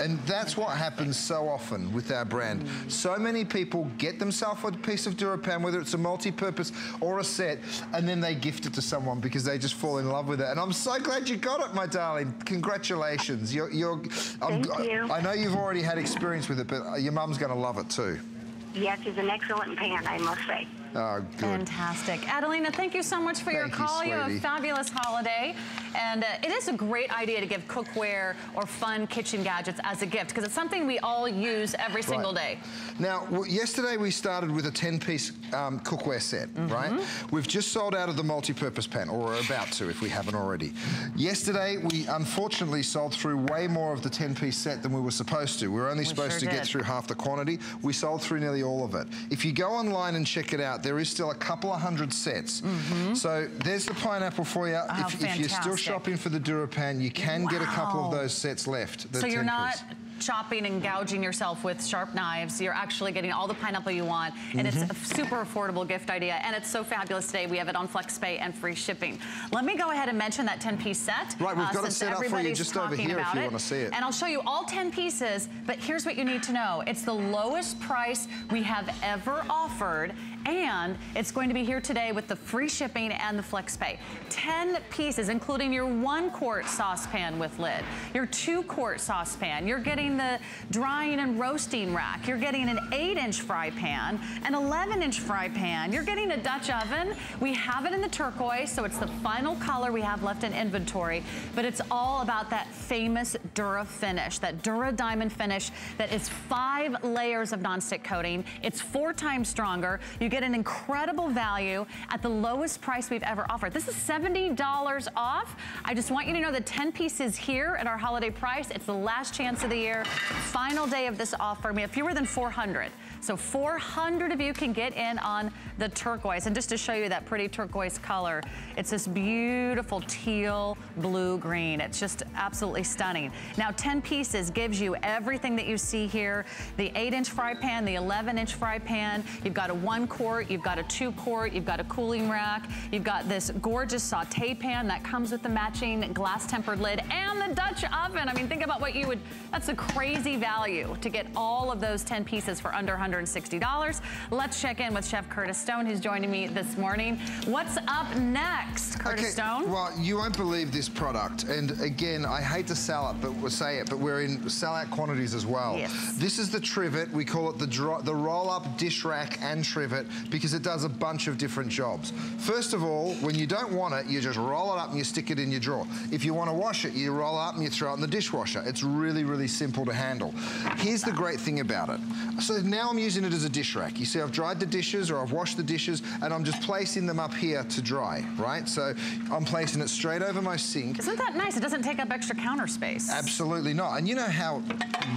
And that's what happens so often with our brand. So many people get themselves a piece of DuraPan, whether it's a multi-purpose or a set, and then they gift it to someone because they just fall in love with it. And I'm so glad you got it, my darling. Congratulations. You're, you're, Thank I'm, you. I, I know you've already had experience with it, but your mum's going to love it too. Yes, it's an excellent pan, I must say. Oh, good. Fantastic. Adelina, thank you so much for thank your call. You, you have a fabulous holiday. And uh, it is a great idea to give cookware or fun kitchen gadgets as a gift, because it's something we all use every single right. day. Now, well, yesterday we started with a ten-piece um, cookware set, mm-hmm. right? We've just sold out of the multi-purpose pan, or are about to if we haven't already. Yesterday, we unfortunately sold through way more of the ten-piece set than we were supposed to. We were only we supposed sure to did. get through half the quantity. We sold through nearly all of it. If you go online and check it out, there is still a couple of hundred sets. Mm-hmm. So there's the pineapple for you. Oh, if, if you're still shopping for the DuraPan, you can wow. get a couple of those sets left. So you're not piece. chopping and gouging yourself with sharp knives. You're actually getting all the pineapple you want, and mm-hmm. it's a super affordable gift idea, and it's so fabulous today. We have it on FlexPay and free shipping. Let me go ahead and mention that ten-piece set. Right, we've uh, got it set up for you just over here if you want to see it. And I'll show you all ten pieces, but here's what you need to know. It's the lowest price we have ever offered, and it's going to be here today with the free shipping and the FlexPay. ten pieces, including your one-quart saucepan with lid, your two-quart saucepan. You're getting the drying and roasting rack. You're getting an eight-inch fry pan, an eleven-inch fry pan. You're getting a Dutch oven. We have it in the turquoise, so it's the final color we have left in inventory, but it's all about that famous Dura finish, that Dura Diamond finish that is five layers of nonstick coating. It's four times stronger. You get an incredible value at the lowest price we've ever offered. This is seventy dollars off. I just want you to know the ten pieces here at our holiday price. It's the last chance of the year, final day of this offer. We have fewer than four hundred. So four hundred of you can get in on the turquoise. And just to show you that pretty turquoise color, it's this beautiful teal blue green. It's just absolutely stunning. Now ten pieces gives you everything that you see here, the eight-inch fry pan, the eleven-inch fry pan. You've got a one quart, you've got a two quart, you've got a cooling rack, you've got this gorgeous saute pan that comes with the matching glass tempered lid and the Dutch oven. I mean, think about what you would, that's a crazy value to get all of those ten pieces for under one hundred sixty dollars. Let's check in with Chef Curtis Stone, who's joining me this morning. What's up next, Curtis okay, Stone? Well, you won't believe this product. And again, I hate to sell it, but we'll say it, but we're in sellout quantities as well. Yes. This is the trivet. We call it the, the roll-up dish rack and trivet, because it does a bunch of different jobs. First of all, when you don't want it, you just roll it up and you stick it in your drawer. If you want to wash it, you roll it up and you throw it in the dishwasher. It's really, really simple to handle. Here's the great thing about it. So now I'm using it as a dish rack. You see, I've dried the dishes, or I've washed the dishes, and I'm just placing them up here to dry, right? So I'm placing it straight over my sink. Isn't that nice? It doesn't take up extra counter space. Absolutely not. And you know how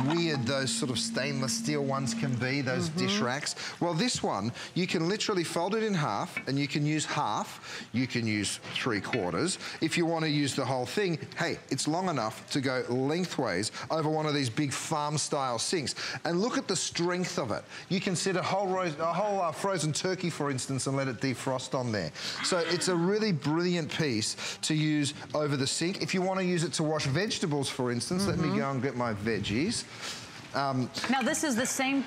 weird those sort of stainless steel ones can be, those mm-hmm. dish racks? Well, this one, you can literally fold it in half, and you can use half, you can use three quarters. If you want to use the whole thing, hey, it's long enough to go lengthways over one of these big farm-style sinks. And look at the strength of it. You can sit a whole, a whole uh, frozen turkey, for instance, and let it defrost on there. So it's a really brilliant piece to use over the sink. If you want to use it to wash vegetables, for instance, mm-hmm. let me go and get my veggies. Um, now, this is the same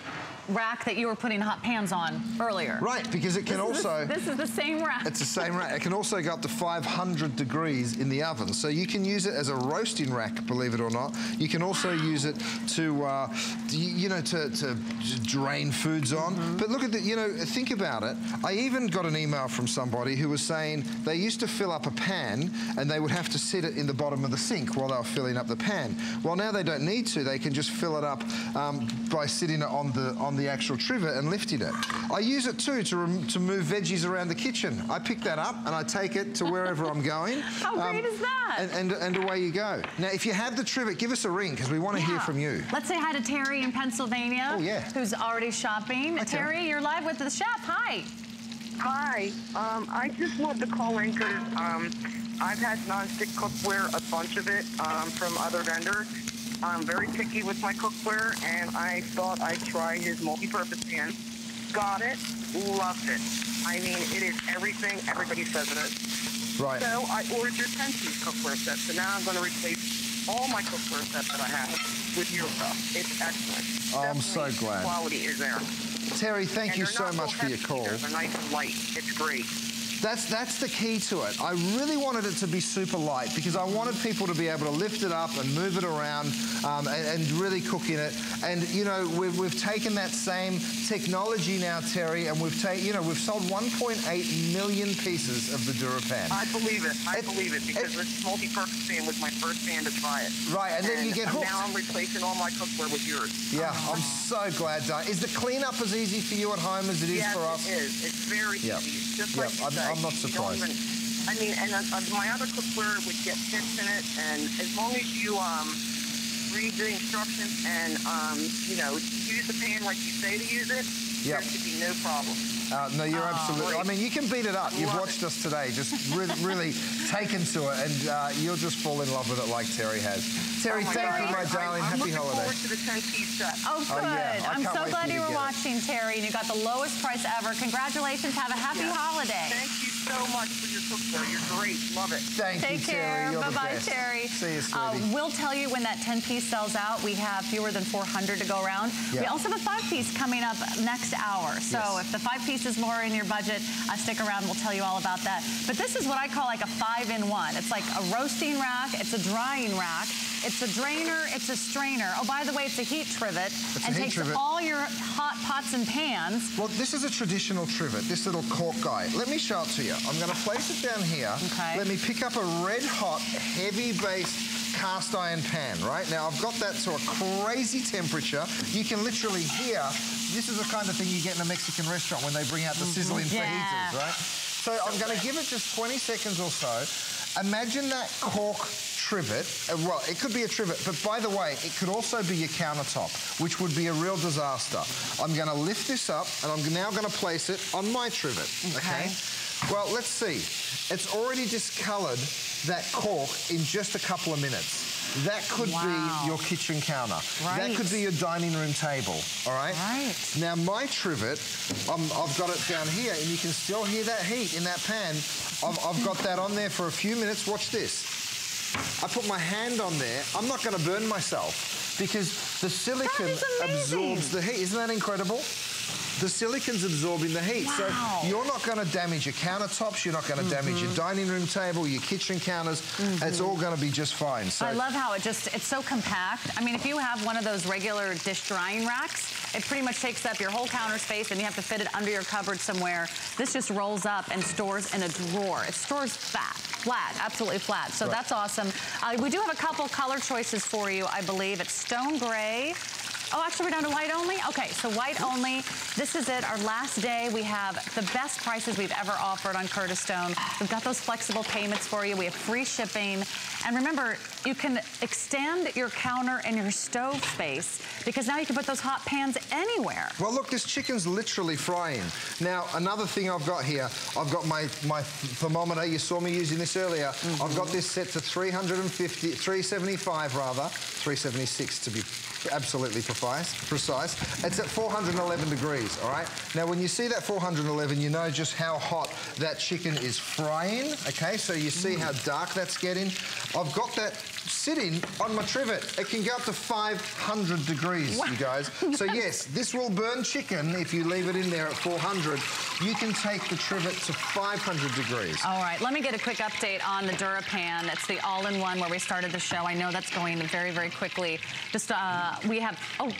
rack that you were putting hot pans on earlier. Right, because it can this also... Is the, this is the same rack. It's the same rack. It can also go up to five hundred degrees in the oven. So you can use it as a roasting rack, believe it or not. You can also use it to, uh, you know, to, to drain foods on. Mm-hmm. But look at the, you know, think about it. I even got an email from somebody who was saying they used to fill up a pan and they would have to sit it in the bottom of the sink while they were filling up the pan. Well, now they don't need to. They can just fill it up um, by sitting it on the, on the actual trivet and lifted it. I use it too to, rem to move veggies around the kitchen. I pick that up and I take it to wherever I'm going. How um, great is that? And, and, and away you go. Now, if you have the trivet, give us a ring because we want to yeah. hear from you. Let's say hi to Terry in Pennsylvania. Oh, yeah. Who's already shopping. Okay. Terry, you're live with the chef. Hi. Hi. Um, I just want to call in because um, I've had nonstick cookware, a bunch of it, um, from other vendors. I'm very picky with my cookware, and I thought I'd try his multi-purpose pan. Got it. Loved it. I mean, it is everything everybody says it is. Right. So I ordered your ten-piece cookware set, so now I'm going to replace all my cookware sets that I have with your stuff. It's excellent. Oh, I'm so glad. The quality is there. Terry, thank and you so much for your call. They're nice and light. It's great. That's, that's the key to it. I really wanted it to be super light because I wanted people to be able to lift it up and move it around um, and, and really cook in it. And, you know, we've, we've taken that same technology now, Terry, and we've taken, you know, we've sold one point eight million pieces of the DuraPan. I believe it. I it, believe it because it, this multi-purpose pan was my first pan to try it. Right, and, and then you get hooked. Now I'm replacing all my cookware with yours. Yeah, uh-huh. I'm so glad, Diane. Is the cleanup as easy for you at home as it is yes, for us? Yes, it is. It's very yep. easy. It's just yep. like I'm not surprised. Even, I mean, and uh, my other cookware would get tips in it, and as long as you um, read the instructions and, um, you know, use the pan like you say to use it, yep. there should be no problem. Uh, no, you're uh, absolutely... Wait. I mean, you can beat it up. Love You've watched it. us today just re really taken to it, and uh, you'll just fall in love with it like Terry has. Terry, oh thank God. you, my I'm, darling. I'm Happy holidays. I'm looking forward to the ten-piece set. Oh, good. Oh, yeah. I'm so glad you were watching, Terry, and you got the lowest price ever. Congratulations. Have a happy yeah. holiday. Thank you so much for your cookware. You're great. Love it. Thank Take you, Terry. You're Bye-bye, Terry. See you, sweetie. Uh, we'll tell you when that ten-piece sells out. We have fewer than four hundred to go around. Yep. We also have a five-piece coming up next hour. So yes. if the five-piece is more in your budget, uh, stick around, we'll tell you all about that. But this is what I call like a five in one. It's like a roasting rack, it's a drying rack, it's a drainer, it's a strainer. Oh, by the way, it's a heat trivet. It's and heat takes trivet. all your hot pots and pans. Well, this is a traditional trivet, this little cork guy. Let me show it to you. I'm going to place it down here. Okay. Let me pick up a red-hot, heavy-based cast iron pan, right? Now, I've got that to a crazy temperature. You can literally hear, this is the kind of thing you get in a Mexican restaurant when they bring out the sizzling mm-hmm. yeah. fajitas, right? So, so I'm going to give it just twenty seconds or so. Imagine that cork trivet. Well, it could be a trivet, but by the way, it could also be your countertop, which would be a real disaster. I'm going to lift this up, and I'm now going to place it on my trivet, okay? okay? Well, let's see. It's already discoloured that cork in just a couple of minutes. That could wow. be your kitchen counter. Right. That could be your dining room table, all right? Right. Now, my trivet, um, I've got it down here, and you can still hear that heat in that pan. I've, I've got that on there for a few minutes. Watch this. I put my hand on there. I'm not going to burn myself because the silicon absorbs the heat. Isn't that incredible? The silicon's absorbing the heat. Wow. So you're not going to damage your countertops. You're not going to mm-hmm. damage your dining room table, your kitchen counters. Mm-hmm. It's all going to be just fine. So I love how it just, it's so compact. I mean, if you have one of those regular dish drying racks, it pretty much takes up your whole counter space and you have to fit it under your cupboard somewhere. This just rolls up and stores in a drawer. It stores fat, flat, absolutely flat. So right. that's awesome. Uh, we do have a couple color choices for you, I believe. It's stone gray. Oh, actually, we're down to white only? Okay, so white only. This is it, our last day. We have the best prices we've ever offered on Curtis Stone. We've got those flexible payments for you. We have free shipping. And remember, you can extend your counter and your stove space because now you can put those hot pans anywhere. Well, look, this chicken's literally frying. Now, another thing I've got here, I've got my, my thermometer. You saw me using this earlier. Mm-hmm. I've got this set to three fifty, three seventy-five rather, three seventy-six to be absolutely precise, precise. It's at four hundred eleven degrees, all right? Now, when you see that four hundred eleven, you know just how hot that chicken is frying, okay? So you see mm. how dark that's getting. I've got that sitting on my trivet. It can go up to five hundred degrees, wow. you guys. So yes, this will burn chicken if you leave it in there at four hundred. You can take the trivet to five hundred degrees. All right, let me get a quick update on the DuraPan. That's the all-in-one where we started the show. I know that's going very, very quickly. Just, uh, we have, oh.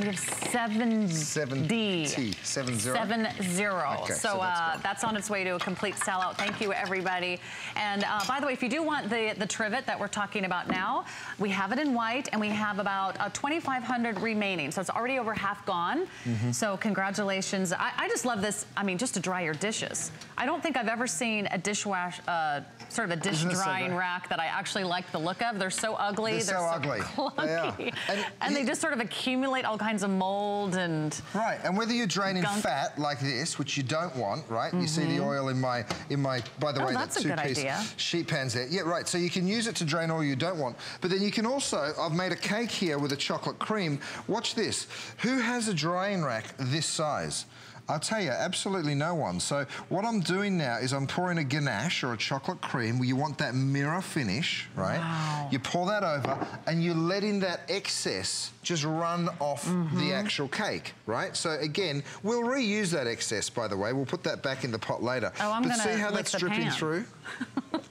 We have seven, seven D. T. Seven zero. Seven zero. Okay, so so that's, uh, that's on its way to a complete sellout. Thank you, everybody. And uh, by the way, if you do want the, the trivet that we're talking about now, we have it in white, and we have about uh, twenty-five hundred remaining. So it's already over half gone. Mm-hmm. So congratulations. I, I just love this. I mean, just to dry your dishes. I don't think I've ever seen a dishwash, uh, sort of a dish drying so rack that I actually like the look of. They're so ugly. They're, They're so, so ugly. Clunky. They are. And, and they just sort of accumulate all kinds kinds of mold and right, and whether you're draining gunk. fat like this, which you don't want, right? Mm-hmm. You see the oil in my in my. By the oh, way, that's that two-piece sheet pans there. Yeah, right. So you can use it to drain oil you don't want, but then you can also. I've made a cake here with a chocolate cream. Watch this. Who has a drying rack this size? I'll tell you, absolutely no one. So what I'm doing now is I'm pouring a ganache or a chocolate cream where you want that mirror finish, right? Wow. You pour that over and you let in that excess just run off mm-hmm. the actual cake, right? So again, we'll reuse that excess, by the way. We'll put that back in the pot later. Oh, I'm but gonna see how that's dripping pan. through?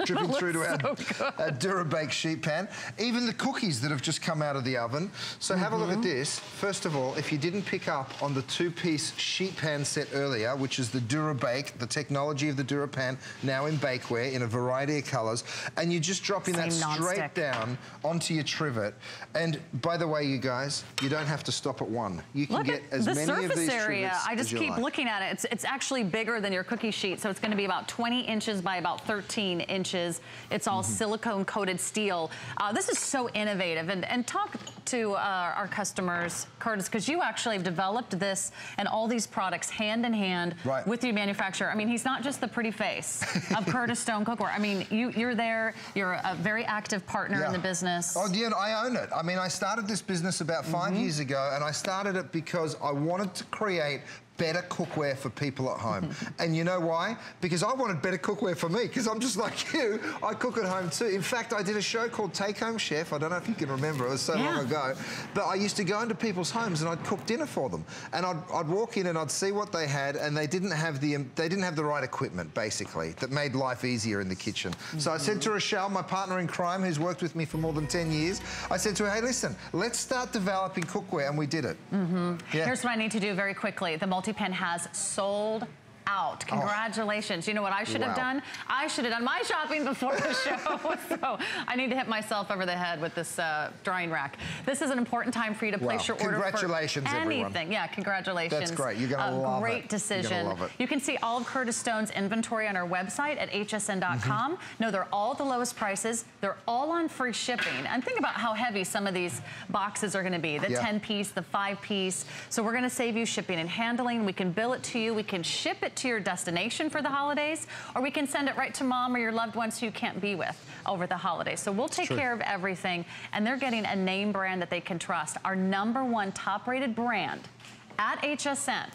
dripping through to our, so our DuraBake sheet pan. Even the cookies that have just come out of the oven. So mm-hmm. have a look at this. First of all, if you didn't pick up on the two-piece sheet pan set earlier, which is the DuraBake, the technology of the DuraPan, now in bakeware in a variety of colors, and you're just dropping Same that straight down onto your trivet. And by the way, you guys, you don't have to stop at one. You can Look get as many of these area. trivets I just as keep like. looking at it. It's, it's actually bigger than your cookie sheet, so it's going to be about twenty inches by about thirteen inches. It's all mm-hmm. silicone-coated steel. Uh, this is so innovative. And, and talk to uh, our customers, Curtis, because you actually have developed this and all these products hand in hand right. with your manufacturer. I mean, he's not just the pretty face of Curtis Stone Cookware. I mean, you, you're there. You're a very active partner yeah. in the business. Oh, yeah, I own it. I mean, I started this business about five mm-hmm. years ago, and I started it because I wanted to create better cookware for people at home. And you know why? Because I wanted better cookware for me, because I'm just like you. I cook at home too. In fact, I did a show called Take Home Chef. I don't know if you can remember, it was so yeah. long ago. But I used to go into people's homes and I'd cook dinner for them. And I'd, I'd walk in and I'd see what they had, and they didn't have the they didn't have the right equipment, basically, that made life easier in the kitchen. Mm-hmm. So I said to Rochelle, my partner in crime, who's worked with me for more than ten years, I said to her, hey, listen, let's start developing cookware, and we did it. Mm-hmm. yeah. Here's what I need to do very quickly. The multi Pen has sold out. Congratulations. Oh. You know what I should wow. have done? I should have done my shopping before the show. So I need to hit myself over the head with this uh, drying rack. This is an important time for you to place wow. your order congratulations, for anything. Everyone. Yeah, congratulations. That's great. You're going to love great it. Great decision. Love it. You can see all of Curtis Stone's inventory on our website at H S N dot com. Mm-hmm. No, they're all the lowest prices. They're all on free shipping. And think about how heavy some of these boxes are going to be. The ten-piece, yeah. the five-piece. So we're going to save you shipping and handling. We can bill it to you. We can ship it to your destination for the holidays, or we can send it right to mom or your loved ones who you can't be with over the holidays. So we'll take True. care of everything, and they're getting a name brand that they can trust. Our number one top-rated brand at H S N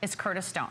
is Curtis Stone.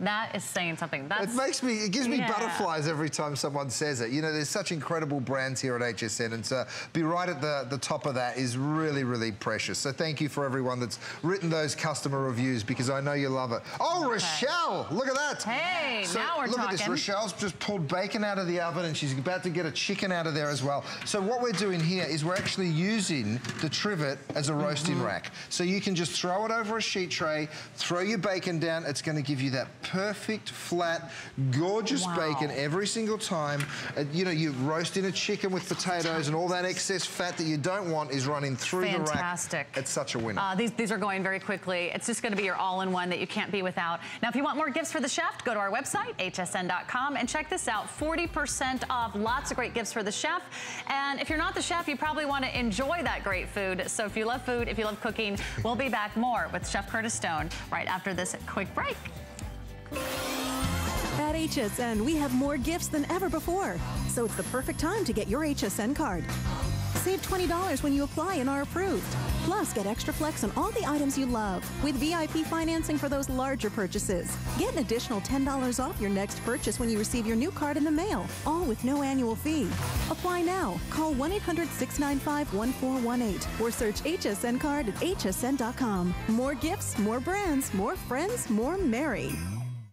That is saying something. That's, it makes me, it gives me yeah. butterflies every time someone says it. You know, there's such incredible brands here at H S N, and to be right at the, the top of that is really, really precious. So thank you for everyone that's written those customer reviews, because I know you love it. Oh, okay. Rochelle, look at that. Hey, so now we're look talking. Look at this, Rochelle's just pulled bacon out of the oven, and she's about to get a chicken out of there as well. So what we're doing here is we're actually using the trivet as a roasting mm-hmm. rack. So you can just throw it over a sheet tray, throw your bacon down, it's gonna give you that perfect, flat, gorgeous wow. bacon every single time. Uh, you know, you roast in a chicken with potatoes and all that excess fat that you don't want is running through Fantastic. the rack. Fantastic. It's such a winner. Uh, these, these are going very quickly. It's just going to be your all-in-one that you can't be without. Now, if you want more gifts for the chef, go to our website, H S N dot com, and check this out. forty percent off. Lots of great gifts for the chef. And if you're not the chef, you probably want to enjoy that great food. So if you love food, if you love cooking, we'll be back more with Chef Curtis Stone right after this quick break. At H S N, we have more gifts than ever before. So it's the perfect time to get your H S N card. Save twenty dollars when you apply and are approved. Plus, get extra flex on all the items you love with V I P financing for those larger purchases. Get an additional ten dollars off your next purchase when you receive your new card in the mail, all with no annual fee. Apply now. Call one eight hundred, six nine five, one four one eight or search H S N card at H S N dot com. More gifts, more brands, more friends, more merry.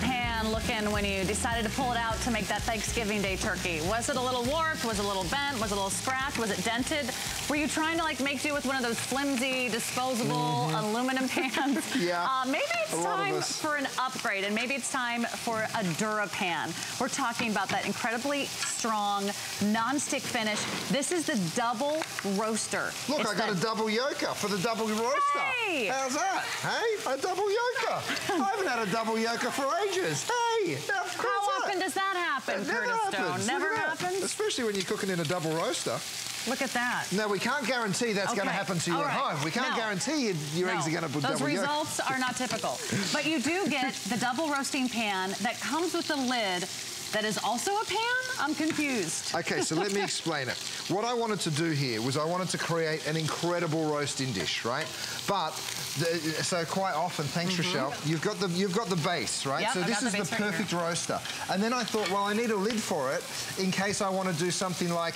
Pan looking when you decided to pull it out to make that Thanksgiving Day turkey? Was it a little warped? Was it a little bent? Was it a little scratched? Was it dented? Were you trying to like make do with one of those flimsy, disposable mm-hmm. aluminum pans? yeah. Uh, maybe it's time for an upgrade, and maybe it's time for a DuraPan. We're talking about that incredibly strong nonstick finish. This is the double roaster. Look, it's I got a double yoker for the double roaster. Hey! How's that? Hey, a double yoker. I haven't had a double yoker for ages. Hey, how often does that happen, Curtis Stone? Never happens. Never happens. Especially when you're cooking in a double roaster. Look at that. No, we can't guarantee that's okay. going to happen to you right. at home. We can't no. guarantee your no. eggs are going to put double yolk. Those results are not typical. But you do get the double roasting pan that comes with a lid that is also a pan? I'm confused. Okay, so let me explain it. What I wanted to do here was I wanted to create an incredible roasting dish, right? But, the, so quite often, thanks mm-hmm. Rochelle, you've got the you've got the base, right? Yep, so this is the, the perfect right roaster. And then I thought, well, I need a lid for it in case I want to do something like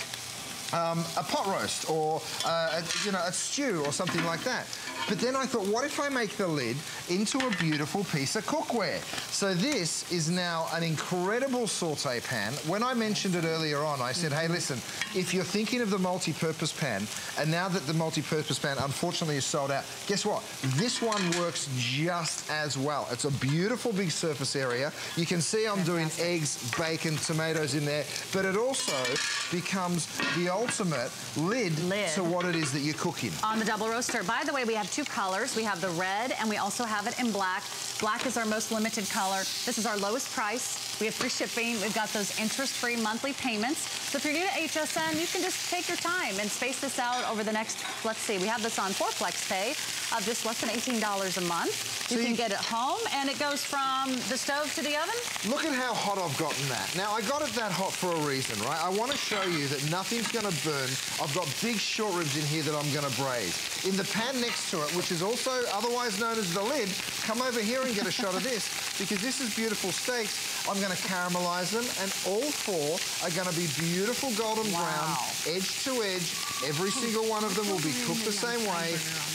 Um, a pot roast or uh, a, you know, a stew or something like that. But then I thought, what if I make the lid into a beautiful piece of cookware? So this is now an incredible saute pan. When I mentioned it earlier on, I said, hey, listen, if you're thinking of the multi-purpose pan, and now that the multi-purpose pan unfortunately is sold out, guess what? This one works just as well. It's a beautiful big surface area. You can see I'm doing eggs, bacon, tomatoes in there, but it also becomes the old ultimate lid, lid to what it is that you're cooking. On the double roaster. By the way, we have two colors. We have the red and we also have it in black. Black is our most limited color. This is our lowest price. We have free shipping. We've got those interest-free monthly payments. So if you're new to H S N, you can just take your time and space this out over the next, let's see, we have this on four flex pay of just less than eighteen dollars a month. You see, can get it home and it goes from the stove to the oven. Look at how hot I've gotten that. Now, I got it that hot for a reason, right? I want to show you that nothing's going to burn. I've got big short ribs in here that I'm going to braise. In the pan next to it, which is also otherwise known as the lid, come over here and get a shot of this, because this is beautiful steaks. I'm going to caramelize them, and all four are going to be beautiful golden wow. brown, edge to edge. Every single one of them will be cooked the same way.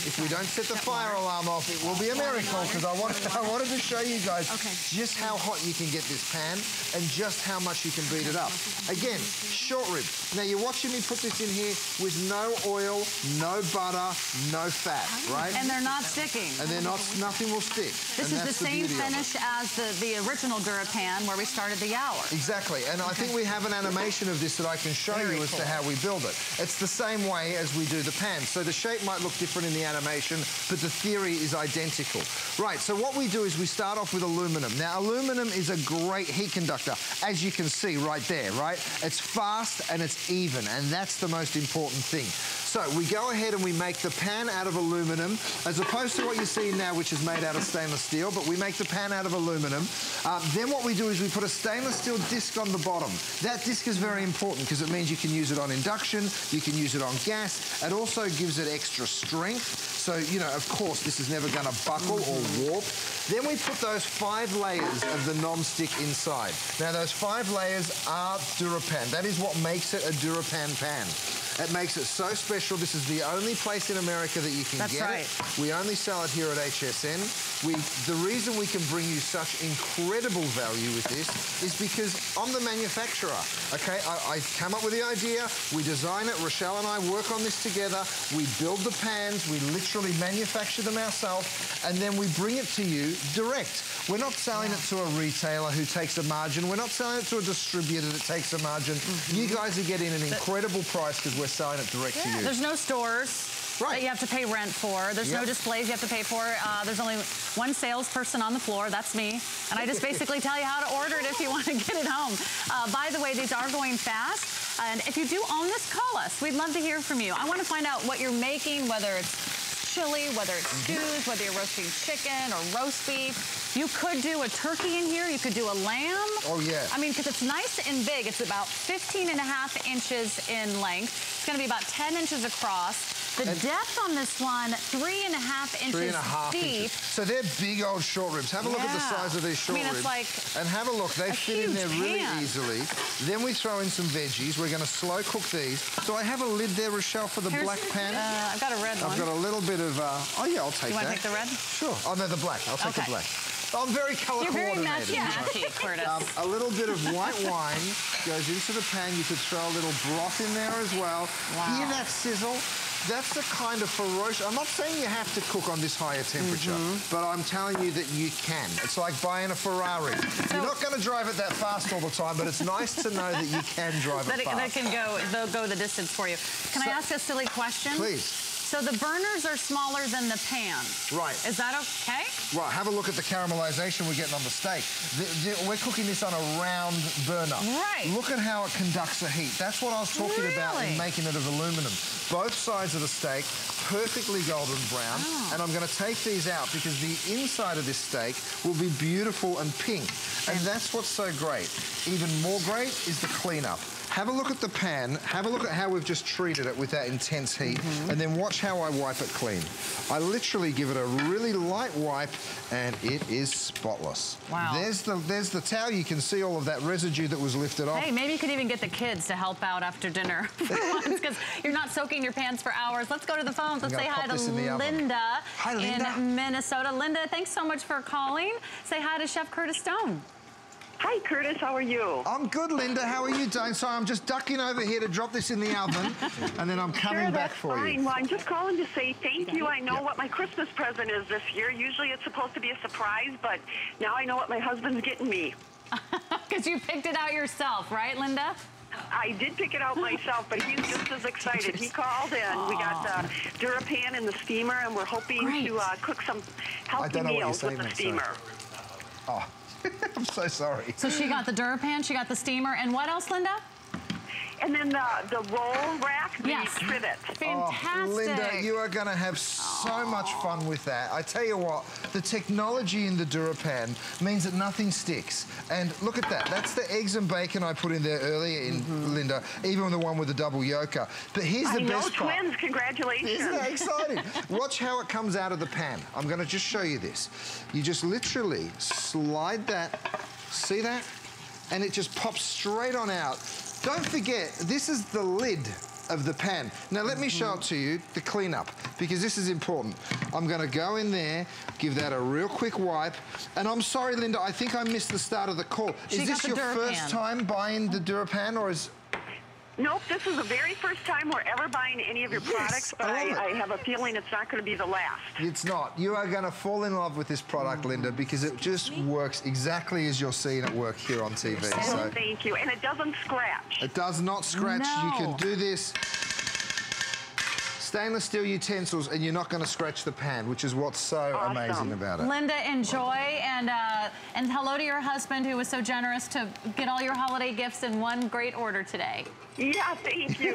If we don't set the fire alarm off, it will be a miracle, because I wanted, I wanted to show you guys okay. just how hot you can get this pan and just how much you can beat it up. Again, short rib. Now, you're watching me put this in here with no oil, no butter, no fat, right? And they're not sticking. And they're not, nothing will stick. This is the same finish as the, the original DuraPan where we started the hour. Exactly, and okay. I think we have an animation of this that I can show Very you as cool. to how we build it. It's the same way as we do the pan. So the shape might look different in the animation, but the theory is identical. Right, so what we do is we start off with aluminum. Now, aluminum is a great heat conductor, as you can see right there, right? It's fast and it's even, and that's the most important thing. So we go ahead and we make the pan out of aluminum, as opposed to what you see now, which is made out of stainless steel, but we make the pan out of aluminum. Uh, then what we do is we put a stainless steel disc on the bottom. That disc is very important because it means you can use it on induction, you can use it on gas. It also gives it extra strength. So, you know, of course, this is never gonna buckle or warp. Then we put those five layers of the non-stick inside. Now, those five layers are DuraPan. That is what makes it a DuraPan pan. It makes it so special. This is the only place in America that you can That's get right. it. We only sell it here at H S N. We, the reason we can bring you such incredible value with this is because I'm the manufacturer, okay? I, I come up with the idea, we design it, Rochelle and I work on this together, we build the pans, we literally manufacture them ourselves, and then we bring it to you direct. We're not selling yeah. it to a retailer who takes a margin. We're not selling it to a distributor that takes a margin. Mm-hmm. You guys are getting an incredible price because we're selling it direct yeah, to you. There's no stores right. that you have to pay rent for. There's yep. no displays you have to pay for. Uh, there's only one salesperson on the floor. That's me. And I just basically tell you how to order it if you want to get it home. Uh, by the way, these are going fast. And if you do own this, call us. We'd love to hear from you. I want to find out what you're making, whether it's chili, whether it's stews, whether you're roasting chicken or roast beef. You could do a turkey in here. You could do a lamb. Oh, yeah. I mean, because it's nice and big. It's about fifteen and a half inches in length. It's going to be about ten inches across. The and depth on this one, three and a half inches three and a half deep. Inches. So they're big old short ribs. Have a look yeah. at the size of these short I mean, it's ribs. Like and have a look. They a fit in there pan. really easily. Then we throw in some veggies. We're going to slow cook these. So I have a lid there, Rochelle, for the Here's, black pan. Uh, I've got a red I've one. I've got a little bit of, uh, oh yeah, I'll take you that. You want to take the red? Sure. Oh, no, the black. I'll take okay. the black. I'm very color You're coordinated. Very matchy, matchy, Curtis. Um, a little bit of white wine goes into the pan. You could throw a little broth in there as well. Wow. Hear that sizzle? That's the kind of ferocious... I'm not saying you have to cook on this higher temperature, mm-hmm. but I'm telling you that you can. It's like buying a Ferrari. So you're not going to drive it that fast all the time, but it's nice to know that you can drive that it fast. That can go, go the distance for you. Can so, I ask a silly question? Please. So the burners are smaller than the pan. Right. Is that okay? Right, have a look at the caramelization we're getting on the steak. The, the, we're cooking this on a round burner. Right. Look at how it conducts the heat. That's what I was talking really? about in making it of aluminum. Both sides of the steak, perfectly golden brown. Oh. And I'm gonna take these out because the inside of this steak will be beautiful and pink. And that's what's so great. Even more great is the cleanup. Have a look at the pan, have a look at how we've just treated it with that intense heat, mm-hmm. and then watch how I wipe it clean. I literally give it a really light wipe, and it is spotless. Wow. There's the, there's the towel. You can see all of that residue that was lifted off. Hey, maybe you could even get the kids to help out after dinner for once, because you're not soaking your pans for hours. Let's go to the phones. Let's say hi to Linda, hi, Linda in Minnesota. Linda, thanks so much for calling. Say hi to Chef Curtis Stone. Hi, Curtis, how are you? I'm good, Linda, how are you doing? Sorry, I'm just ducking over here to drop this in the oven, and then I'm coming sure, back for fine. you. Well, I'm just calling to say thank you. I know yep. what my Christmas present is this year. Usually it's supposed to be a surprise, but now I know what my husband's getting me. Because you picked it out yourself, right, Linda? I did pick it out myself, but he's just as excited. He called in. Aww. We got the DuraPan and the steamer, and we're hoping Great. to uh, cook some healthy meals with the steamer. Sorry. Oh. I'm so sorry. So she got the DuraPan, she got the steamer, and what else, Linda? And then the, the roll rack, the yes. trivet. Fantastic. Oh, Linda, you are going to have so Aww. much fun with that. I tell you what, the technology in the DuraPan means that nothing sticks. And look at that. That's the eggs and bacon I put in there earlier, in mm-hmm. Linda, even the one with the double yolker. But here's the I best know, part. twins, congratulations. Isn't that exciting? Watch how it comes out of the pan. I'm going to just show you this. You just literally slide that. See that? And it just pops straight on out. Don't forget, this is the lid of the pan. Now let me show it to you, the cleanup, because this is important. I'm gonna go in there, give that a real quick wipe, and I'm sorry, Linda, I think I missed the start of the call. She is this your DuraPan. first time buying the DuraPan, or is... Nope, this is the very first time we're ever buying any of your yes, products, but I, I, I have a feeling it's not going to be the last. It's not. You are going to fall in love with this product, mm-hmm. Linda, because it just works exactly as you're seeing it work here on T V. Oh, so. Thank you. And it doesn't scratch. It does not scratch. No. You can do this. stainless steel utensils, and you're not going to scratch the pan, which is what's so awesome. amazing about it. Linda, enjoy, and uh, and hello to your husband, who was so generous to get all your holiday gifts in one great order today. Yeah, thank you.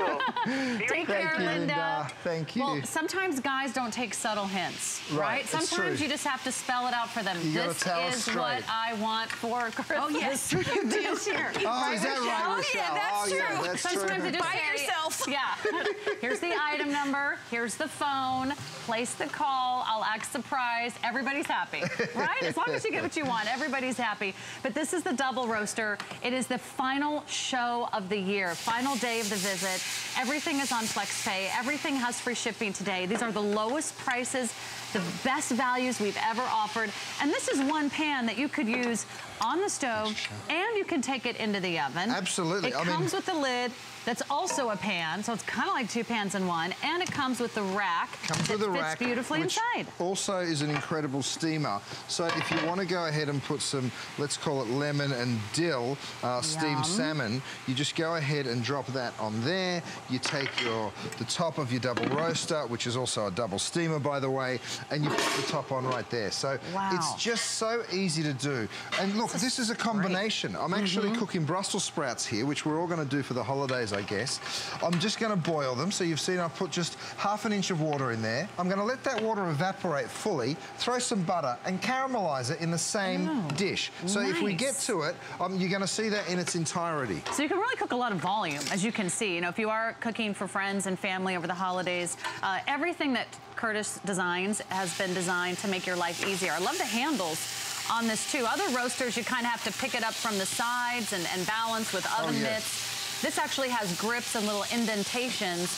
Take care, Linda. Linda. Thank you. Well, sometimes guys don't take subtle hints, right? right? Sometimes you just have to spell it out for them. You this is what I want for Christmas. Oh, yes. This year. Oh, is that right, Rochelle? Oh, yeah, that's oh, true. Yeah, that's sometimes true. It just Buy say, yourself. Yeah. Here's the item number. Here's the phone. Place the call. I'll act surprised. Everybody's happy, right? As long as you get what you want, everybody's happy. But this is the double roaster. It is the final show of the year. Final day of the visit. Everything is on FlexPay. Everything has free shipping today. These are the lowest prices, the best values we've ever offered. And this is one pan that you could use on the stove, and you can take it into the oven. Absolutely. It I comes mean... with the lid that's also a pan, so it's kind of like two pans in one, and it comes with the rack. Comes with the rack. Fits beautifully which inside. Also is an incredible steamer. So if you want to go ahead and put some, let's call it lemon and dill, uh, steamed salmon, you just go ahead and drop that on there. You take your the top of your double roaster, which is also a double steamer, by the way, and you put the top on right there. So wow. it's just so easy to do. And look, this is a combination. Great. I'm actually mm-hmm. cooking Brussels sprouts here, which we're all going to do for the holidays, I guess. I'm just going to boil them. So you've seen I've put just half an inch of water in there. I'm going to let that water evaporate fully, throw some butter, and caramelize it in the same oh, dish. So nice. if we get to it, um, you're going to see that in its entirety. So you can really cook a lot of volume, as you can see. You know, if you are cooking for friends and family over the holidays, uh, everything that Curtis designs has been designed to make your life easier. I love the handles on this too. Other roasters, you kind of have to pick it up from the sides and, and balance with oven oh, yeah. mitts. This actually has grips and little indentations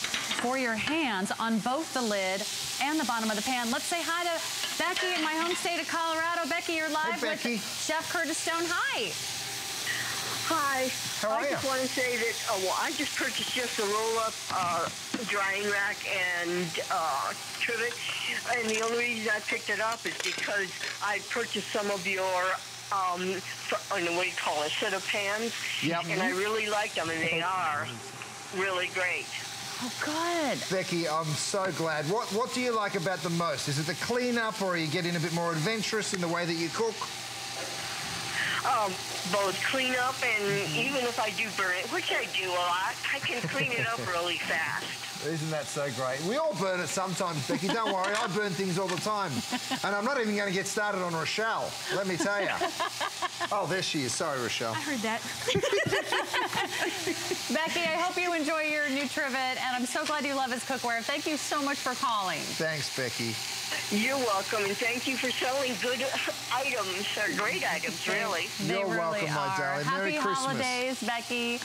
for your hands on both the lid and the bottom of the pan. Let's say hi to Becky in my home state of Colorado. Becky, you're live hey, Becky. with Chef Curtis Stone. Hi. Hi. How are I you? just want to say that uh, well, I just purchased just a roll-up uh, drying rack and uh, trivet, and the only reason I picked it up is because I purchased some of your, um, for, what do you call it, set of pans, yep. and I really like them, and they are really great. Oh, good. Becky, I'm so glad. What, what do you like about them most? Is it the cleanup, or are you getting a bit more adventurous in the way that you cook? Um, both clean up and mm-hmm. even if I do burn it, which I do a lot, I can clean it up really fast. Isn't that so great? We all burn it sometimes, Becky. Don't worry, I burn things all the time. And I'm not even going to get started on Rochelle, let me tell you. Oh, there she is. Sorry, Rochelle. I heard that. Becky, I hope you enjoy your new trivet, and I'm so glad you love his cookware. Thank you so much for calling. Thanks, Becky. You're welcome, and thank you for selling good items, or great items, really. They You're really welcome, are. my darling. Happy Merry holidays, Becky.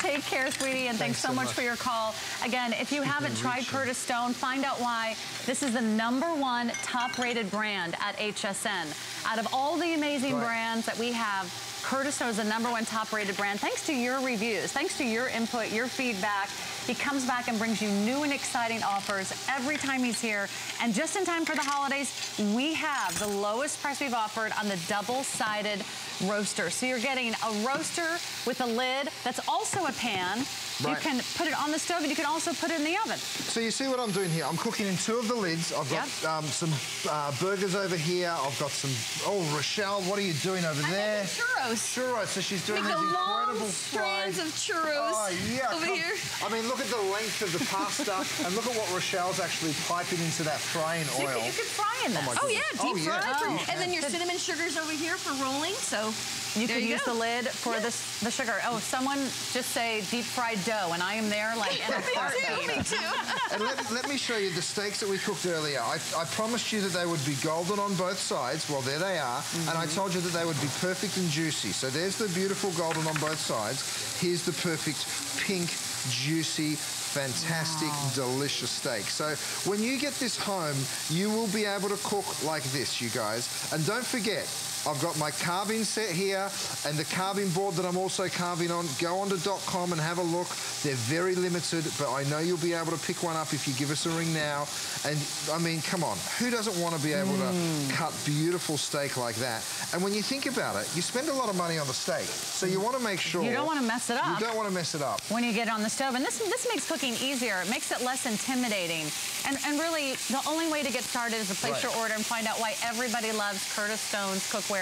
Take care, sweetie, and thanks, thanks so much, much for your call. Again, if you haven't tried Curtis Stone, find out why this is the number one top-rated brand at H S N. Out of all the amazing right. brands that we have, Curtis Stone is the number one top-rated brand. Thanks to your reviews, thanks to your input, your feedback. He comes back and brings you new and exciting offers every time he's here. And just in time for the holidays, we have the lowest price we've offered on the double-sided roaster. So you're getting a roaster with a lid that's also a pan. Right. You can put it on the stove, and you can also put it in the oven. So you see what I'm doing here. I'm cooking in two of the lids. I've got yep. um, some uh, burgers over here. I've got some... Oh, Rochelle, what are you doing over I'm there? Churros. Churros. So she's doing these incredible strands of churros oh, yeah, over come, here. I mean, look at the length of the pasta, and look at what Rochelle's actually piping into that frying oil. You could, you could fry in that. Oh, oh yeah, deep oh, fry. Yeah. Oh, and yeah. then your the, cinnamon sugar's over here for rolling, so... You could use go. the lid for yeah. this, the sugar. Oh, someone just say deep fried dough, and I am there like in a heartbeat. Me too, me too. And let, let me show you the steaks that we cooked earlier. I, I promised you that they would be golden on both sides. Well, there they are. Mm-hmm. And I told you that they would be perfect and juicy. So there's the beautiful golden on both sides. Here's the perfect pink, juicy, fantastic, wow. delicious steak. So when you get this home, you will be able to cook like this, you guys. And don't forget, I've got my carving set here and the carving board that I'm also carving on. Go on to dot com and have a look. They're very limited, but I know you'll be able to pick one up if you give us a ring now. And I mean, come on, who doesn't want to be able mm. to cut beautiful steak like that? And when you think about it, you spend a lot of money on the steak, so you want to make sure you don't want to mess it up. You don't want to mess it up when you get it on the stove. And this this makes cooking easier. It makes it less intimidating. And and really, the only way to get started is to place right. your order and find out why everybody loves Curtis Stone's cookware.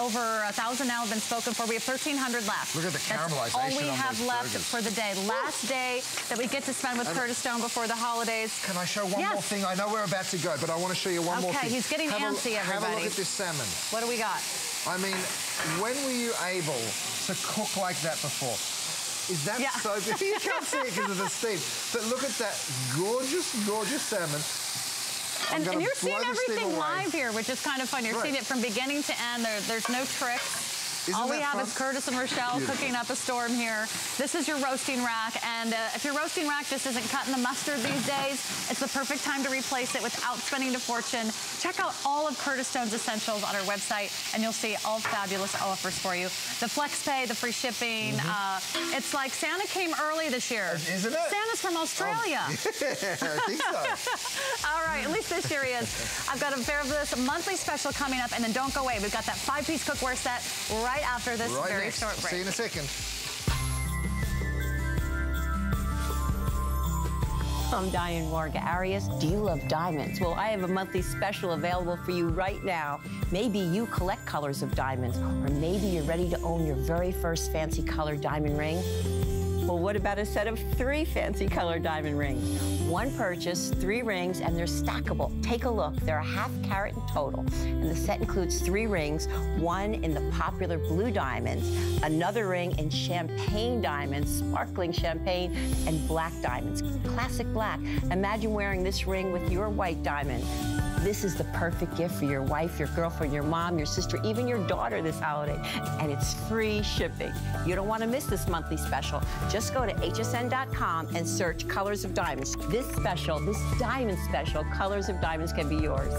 Over a thousand now have been spoken for. We have thirteen hundred left. Look at the caramelization. That's all we on have left burgers. For the day. Last day that we get to spend with and Curtis Stone before the holidays. Can I show one yes. more thing? I know we're about to go, but I want to show you one okay, more thing. Okay, he's getting have antsy, a, everybody. Have a look at this salmon. What do we got? I mean, when were you able to cook like that before? Is that yeah. so good? You can't see it because of the steam. But look at that gorgeous, gorgeous salmon. And, and you're seeing everything live here, which is kind of fun. You're right. seeing it from beginning to end. There, there's no tricks. Isn't All we have fun? Is Curtis and Rochelle Beautiful. Cooking up a storm here. This is your roasting rack, and uh, if your roasting rack just isn't cutting the mustard these days, it's the perfect time to replace it without spending a fortune. Check out all of Curtis Stone's essentials on our website, and you'll see all fabulous offers for you. The flex pay, the free shipping. Mm-hmm. uh, it's like Santa came early this year. Isn't it? Santa's from Australia. Oh, yeah, I think so. All right, at least this year he is. I've got a fabulous monthly special coming up, and then don't go away. We've got that five-piece cookware set right Right after this right very next. Short break. See you in a second. I'm Diane Warga Arias. Do you love diamonds? Well, I have a monthly special available for you right now. Maybe you collect colors of diamonds, or maybe you're ready to own your very first fancy color diamond ring. Well, what about a set of three fancy color diamond rings? One purchase, three rings, and they're stackable. Take a look. They're a half carat in total. And the set includes three rings, one in the popular blue diamonds, another ring in champagne diamonds, sparkling champagne, and black diamonds, classic black. Imagine wearing this ring with your white diamond. This is the perfect gift for your wife, your girlfriend, your mom, your sister, even your daughter this holiday. And it's free shipping. You don't want to miss this monthly special. Just go to H S N dot com and search Colors of Diamonds. This special, this diamond special, Colors of Diamonds, can be yours.